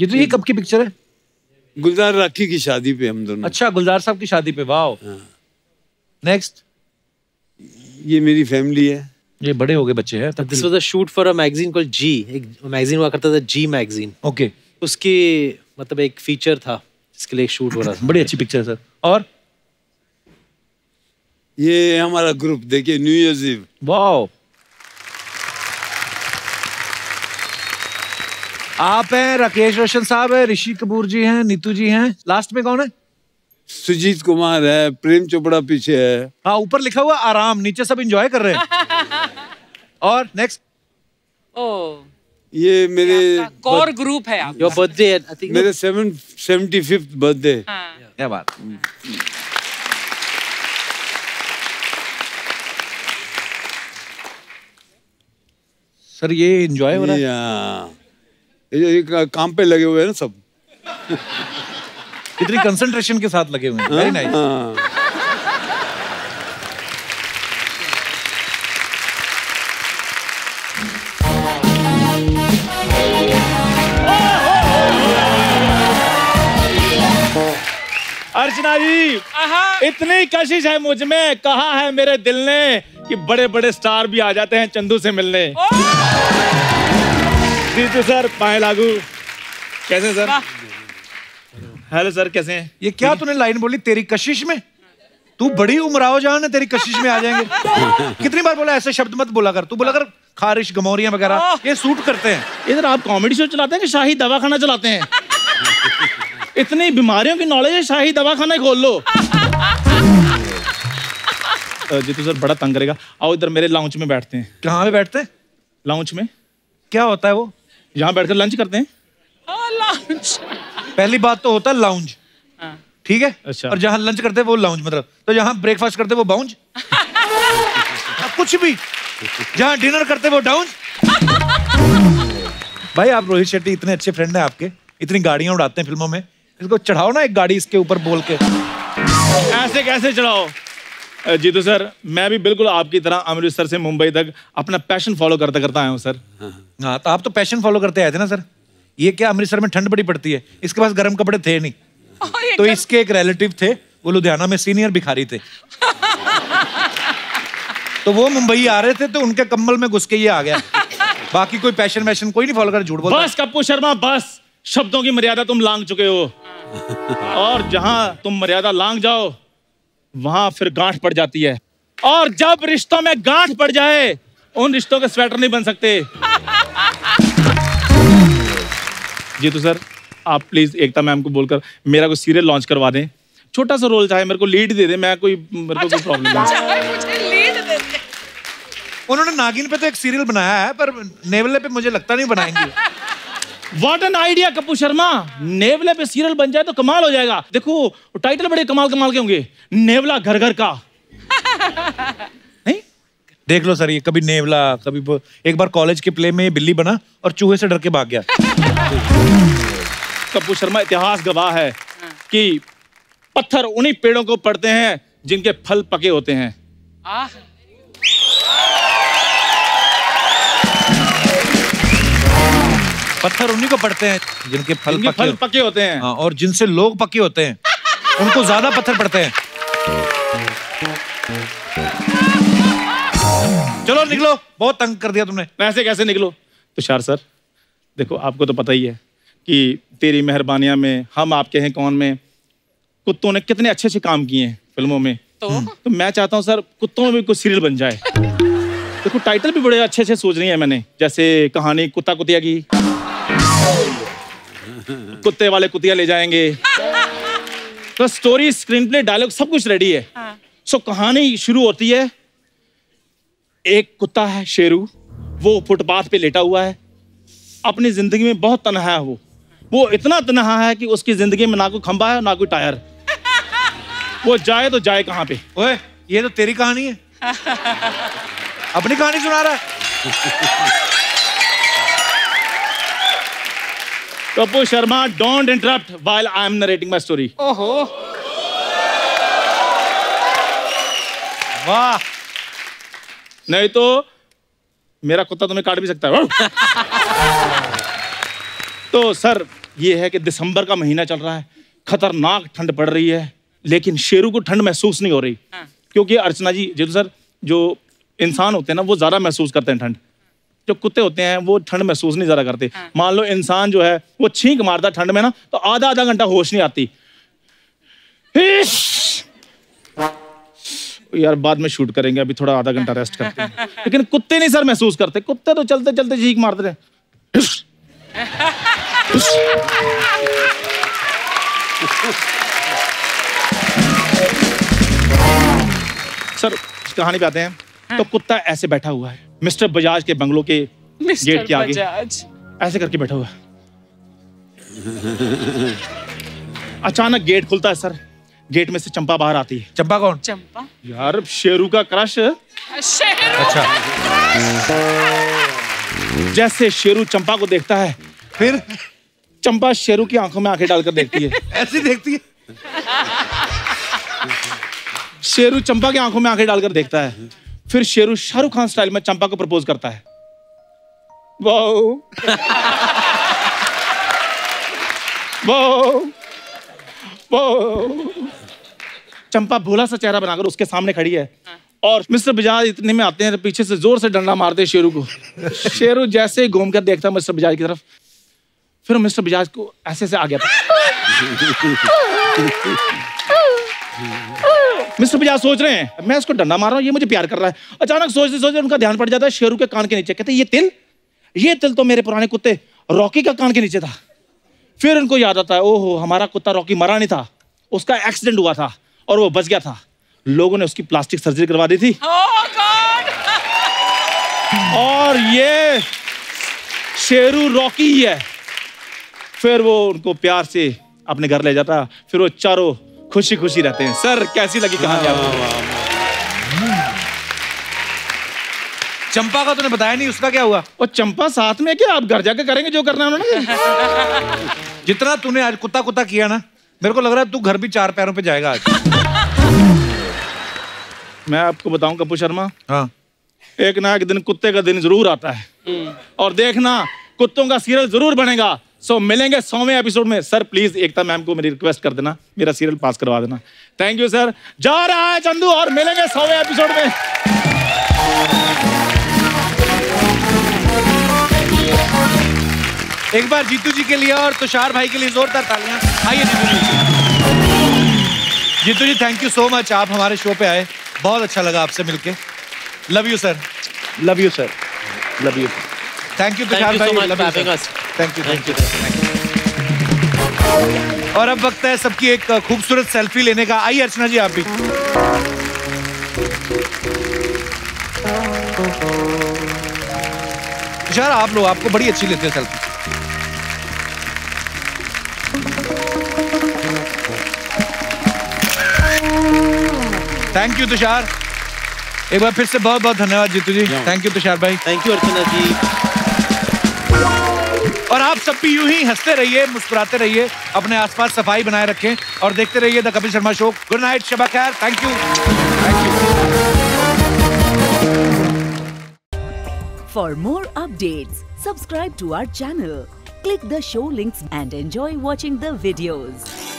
ये तो ये कब की पिक्चर है? गुलजार राखी की शादी पे हम दोनों। अच्छा, गुलजार साहब की शादी पे, वाओ। नेक्स्ट। ये मेरी फैमिली है, ये बड़े हो गए बच्चे हैं। This was a shoot for a magazine called G, एक मैगजीन हुआ करता था जी मैगजीन। ओके, उसकी मतलब एक फीचर था जिसके लिए शूट हो रहा था। बड़ी अच्छी पिक्चर है सर। और ये हमारा ग्रुप देखिए, न्यू ईयर्स ईव। वाओ, आप हैं, राकेश रोशन साहब है, ऋषि कपूर जी हैं, नीतू जी हैं, लास्ट में कौन है? सुजीत कुमार है, प्रेम चोपड़ा पीछे है। हाँ, ऊपर लिखा हुआ आराम, नीचे सब एंजॉय कर रहे हैं। और नेक्स्ट। ओ, ये मेरे कोर ग्रुप है आपका। योर बर्थडे आई थिंक, मेरे सेवेंटी फिफ्थ बर्थडे। क्या बात। सर, ये एंजॉय हो रहा है, ये काम पे लगे हुए हैं ना सब। कितनी कंसंट्रेशन के साथ लगे हुए हैं। Very nice. अर्चना जी, इतनी कशिश है मुझ में, कहा है मेरे दिल ने कि बड़े बड़े स्टार भी आ जाते हैं चंदू से मिलने। जीतू सर, पाए लागू, कैसे सर? हेलो सर, कैसे हैं? ये क्या तूने लाइन बोली, तेरी कशिश में? तू बड़ी उमराव जान है, तेरी कशिश में आ जाएंगे। कितनी बार बोला ऐसे शब्द मत बोला कर, तू बोला कर खारिश, गमौरियां वगैरह, ये सूट करते हैं इधर। आप कॉमेडी शो चलाते हैं कि शाही दवाखाना चलाते हैं? इतनी बीमारियों की नॉलेज है, शाही दवाखाना ही खोल लो। जीतू सर बड़ा तंग करेगा, आओ इधर मेरे लाउंज में बैठते हैं। कहाँ पे बैठते हैं? लाउंज में। क्या होता है वो? यहाँ बैठकर लंच करते हैं। पहली बात तो होता है लाउंज, ठीक है? अच्छा। और जहाँ लंच करते हैं वो लाउंज, मतलब तो जहाँ ब्रेकफास्ट करते हैं वो बाउंज, कुछ भी, जहाँ डिनर करते हैं वो डाउंज। भाई, आप रोहित शेट्टी इतने अच्छे फ्रेंड हैं आपके, इतनी गाड़ियाँ उड़ाते हैं फिल्मों में, इसको चढ़ाओ ना एक गाड़ी इसके ऊपर बोल के। ऐसे कैसे चढ़ाओ? जीतू सर, मैं भी बिल्कुल आपकी तरह अमृतसर से मुंबई तक अपना पैशन फॉलो करता करता आया हूँ सर। हाँ, तो आप तो पैशन फॉलो करते आए थे ना सर। ये क्या अमृतसर में ठंड बड़ी पड़ती है, इसके पास गर्म कपड़े थे नहीं, तो इसके एक रिलेटिव थे वो लुधियाना में सीनियर भिखारी थे, तो वो मुंबई आ रहे थे तो उनके कम्बल में घुस के ये आ गया। बाकी कोई पैशन वैशन कोई नहीं फॉलो कर, झूठ बोल। बस कपूर शर्मा, बस शब्दों की मर्यादा तुम लांग चुके हो, और जहां तुम मर्यादा लांग जाओ वहां फिर गांठ पड़ जाती है, और जब रिश्तों में गांठ पड़ जाए उन रिश्तों के स्वेटर नहीं बन सकते। जीतू सर, आप प्लीज एकता मैम को बोलकर मेरा कोई सीरियल लॉन्च करवा दें, छोटा सा रोल, चाहे मेरे को लीड दे दे, मैं कोई मेरे को कोई प्रॉब्लम नहीं। उन्होंने नागिन पे तो एक सीरियल बनाया है, पर नेवले पे मुझे लगता नहीं बनाएंगे। What an idea Kapoor Sharma, नेवले पे सीरियल बन जाए तो कमाल हो जाएगा। देखो टाइटल बड़े कमाल कमाल के होंगे, नेवला घर घर का। नहीं देख लो सर, ये कभी नेवला कभी, एक बार कॉलेज के प्ले में ये बिल्ली बना और चूहे से डर के भाग गया। कपूर शर्मा, इतिहास गवाह है कि पत्थर उन्हीं पेड़ों को पड़ते हैं जिनके फल पके होते हैं। आह पत्थर उन्हीं को पड़ते हैं जिनके फल, जिनके पके, फल होते। पके होते हैं, और जिनसे लोग पके होते हैं उनको ज्यादा पत्थर पड़ते हैं। चलो निकलो, बहुत तंग कर दिया तुमने। ऐसे कैसे निकलो? तुषार सर देखो, आपको तो पता ही है कि तेरी मेहरबानियां में, हम आपके हैं कौन में, कुत्तों ने कितने अच्छे अच्छे काम किए हैं फिल्मों में, तो तो मैं चाहता हूं सर कुत्तों में भी कुछ सीरियल बन जाए। देखो टाइटल भी बड़े अच्छे अच्छे सोच रही है मैंने, जैसे कहानी कुत्ता कुतिया की, कुत्ते वाले कुतिया ले जाएंगे। तो स्टोरी, स्क्रीन प्ले, डायलॉग सब कुछ रेडी है। सो कहानी शुरू होती है, एक कुत्ता है शेरू, वो फुटपाथ पे लेटा हुआ है, अपनी जिंदगी में बहुत तनहा है वो वो इतना तनहा है कि उसकी जिंदगी में ना कोई खंबा है ना कोई टायर, वो जाए तो जाए कहाँ पे। ओए ये तो तेरी कहानी है, अपनी कहानी सुना रहा है। Kapoor Sharma, don't interrupt while I am narrating my story. ओहो वाह, नहीं तो मेरा कुत्ता तुम्हें काट भी सकता है। तो सर ये है कि दिसंबर का महीना चल रहा है, खतरनाक ठंड पड़ रही है, लेकिन शेरू को ठंड महसूस नहीं हो रही। हाँ। क्योंकि अर्चना जी, जी तो सर जो इंसान होते हैं ना वो ज़्यादा महसूस करते हैं ठंड, जो कुत्ते होते हैं वो ठंड महसूस नहीं ज़्यादा करते। हाँ। मान लो इंसान जो है वो छींक मारता ठंड में ना, तो आधा आधा घंटा होश नहीं आती। यार बाद में शूट करेंगे, अभी थोड़ा आधा घंटा रेस्ट करते हैं। लेकिन कुत्ते नहीं सर महसूस करते, कुत्ते तो चलते चलते छींक मारते रहे। सर कहानी पे आते हैं। हाँ। तो कुत्ता ऐसे बैठा हुआ है मिस्टर बजाज के बंगलों के गेट के आगे, ऐसे करके बैठा हुआ है। अचानक गेट खुलता है सर, गेट में से चंपा बाहर आती है। चंपा कौन? चंपा यार शेरू का क्रश। अच्छा, जैसे शेरू चंपा को देखता है, फिर चंपा शेरू की आंखों में आंखें डालकर देखती है। ऐसे देखती है। शेरू चंपा की आंखों में आंखें डालकर देखता है, फिर शेरू शाहरुख खान स्टाइल में चंपा को प्रपोज करता है। Wow wow wow. चंपा भोला सा चेहरा बनाकर उसके सामने खड़ी है, और मिस्टर बजाज इतने में आते हैं, तो पीछे से जोर से डंडा मारते हैं शेरू को। शेरू जैसे ही घूम कर देखता है मिस्टर बजाज की तरफ, फिर मिस्टर बजाज को ऐसे से आ गया। मिस्टर बजाज सोच रहे हैं मैं इसको डंडा मार रहा हूँ, ये मुझे प्यार कर रहा है। अचानक सोचते सोचते उनका ध्यान पड़ जाता है शेरू के कान के नीचे, कहते ये तिल ये तिल तो मेरे पुराने कुत्ते रॉकी का कान के नीचे था। फिर उनको याद आता है, ओहो हमारा कुत्ता रॉकी मरा नहीं था, उसका एक्सीडेंट हुआ था और वो बच गया था, लोगों ने उसकी प्लास्टिक सर्जरी करवा दी थी। oh God! और ये शेरू रॉकी है। फिर वो उनको प्यार से अपने घर ले जाता, फिर वो चारों खुशी खुशी रहते हैं। सर कैसी लगी कहानी आपको? चंपा का तूने बताया नहीं, उसका क्या हुआ? और चंपा साथ में, क्या आप घर जाकर करेंगे जो करना है उन्होंने। जितना तूने आज कुत्ता कुत्ता किया ना, मेरे को लग रहा है तू घर भी चार पैरों पे जाएगा आज। मैं आपको बताऊं कपूर शर्मा, हाँ, एक ना एक दिन कुत्ते का दिन जरूर आता है और देखना कुत्तों का सीरियल जरूर बनेगा। सो मिलेंगे सौवें एपिसोड में। सर प्लीज एकता मैम को मेरी रिक्वेस्ट कर देना, मेरा सीरियल पास करवा देना। थैंक यू सर, जा रहा है चंदू और मिलेंगे सौवें एपिसोड में। एक बार जीतू जी के लिए और तुषार भाई के लिए जोरदार तालियां। आइए Jeetu ji. Jeetu ji thank you so much, आप हमारे शो पे आए, बहुत अच्छा लगा आपसे मिलके। Love you sir. Love you sir. Love you. Thank you Tushar भाई, love you. Thank you thank you. और अब वक्त है सबकी एक खूबसूरत सेल्फी लेने का। आइए अर्चना जी आप भी। तुषार आप लोग, आपको बड़ी अच्छी लेते हैं सेल्फी। थैंक यू तुषार, एक बार फिर से बहुत बहुत धन्यवाद जीतू जी। थैंक यू तुषार भाई। Thank you Archana ji. और आप सब भी यूं ही हंसते रहिए, मुस्कुराते रहिए, अपने आसपास सफाई बनाए रखें और देखते रहिए the Kapil Sharma show. Good night, Shaba Khair. Thank you thank you. For more updates subscribe to our channel, Click the show links and enjoy watching the videos.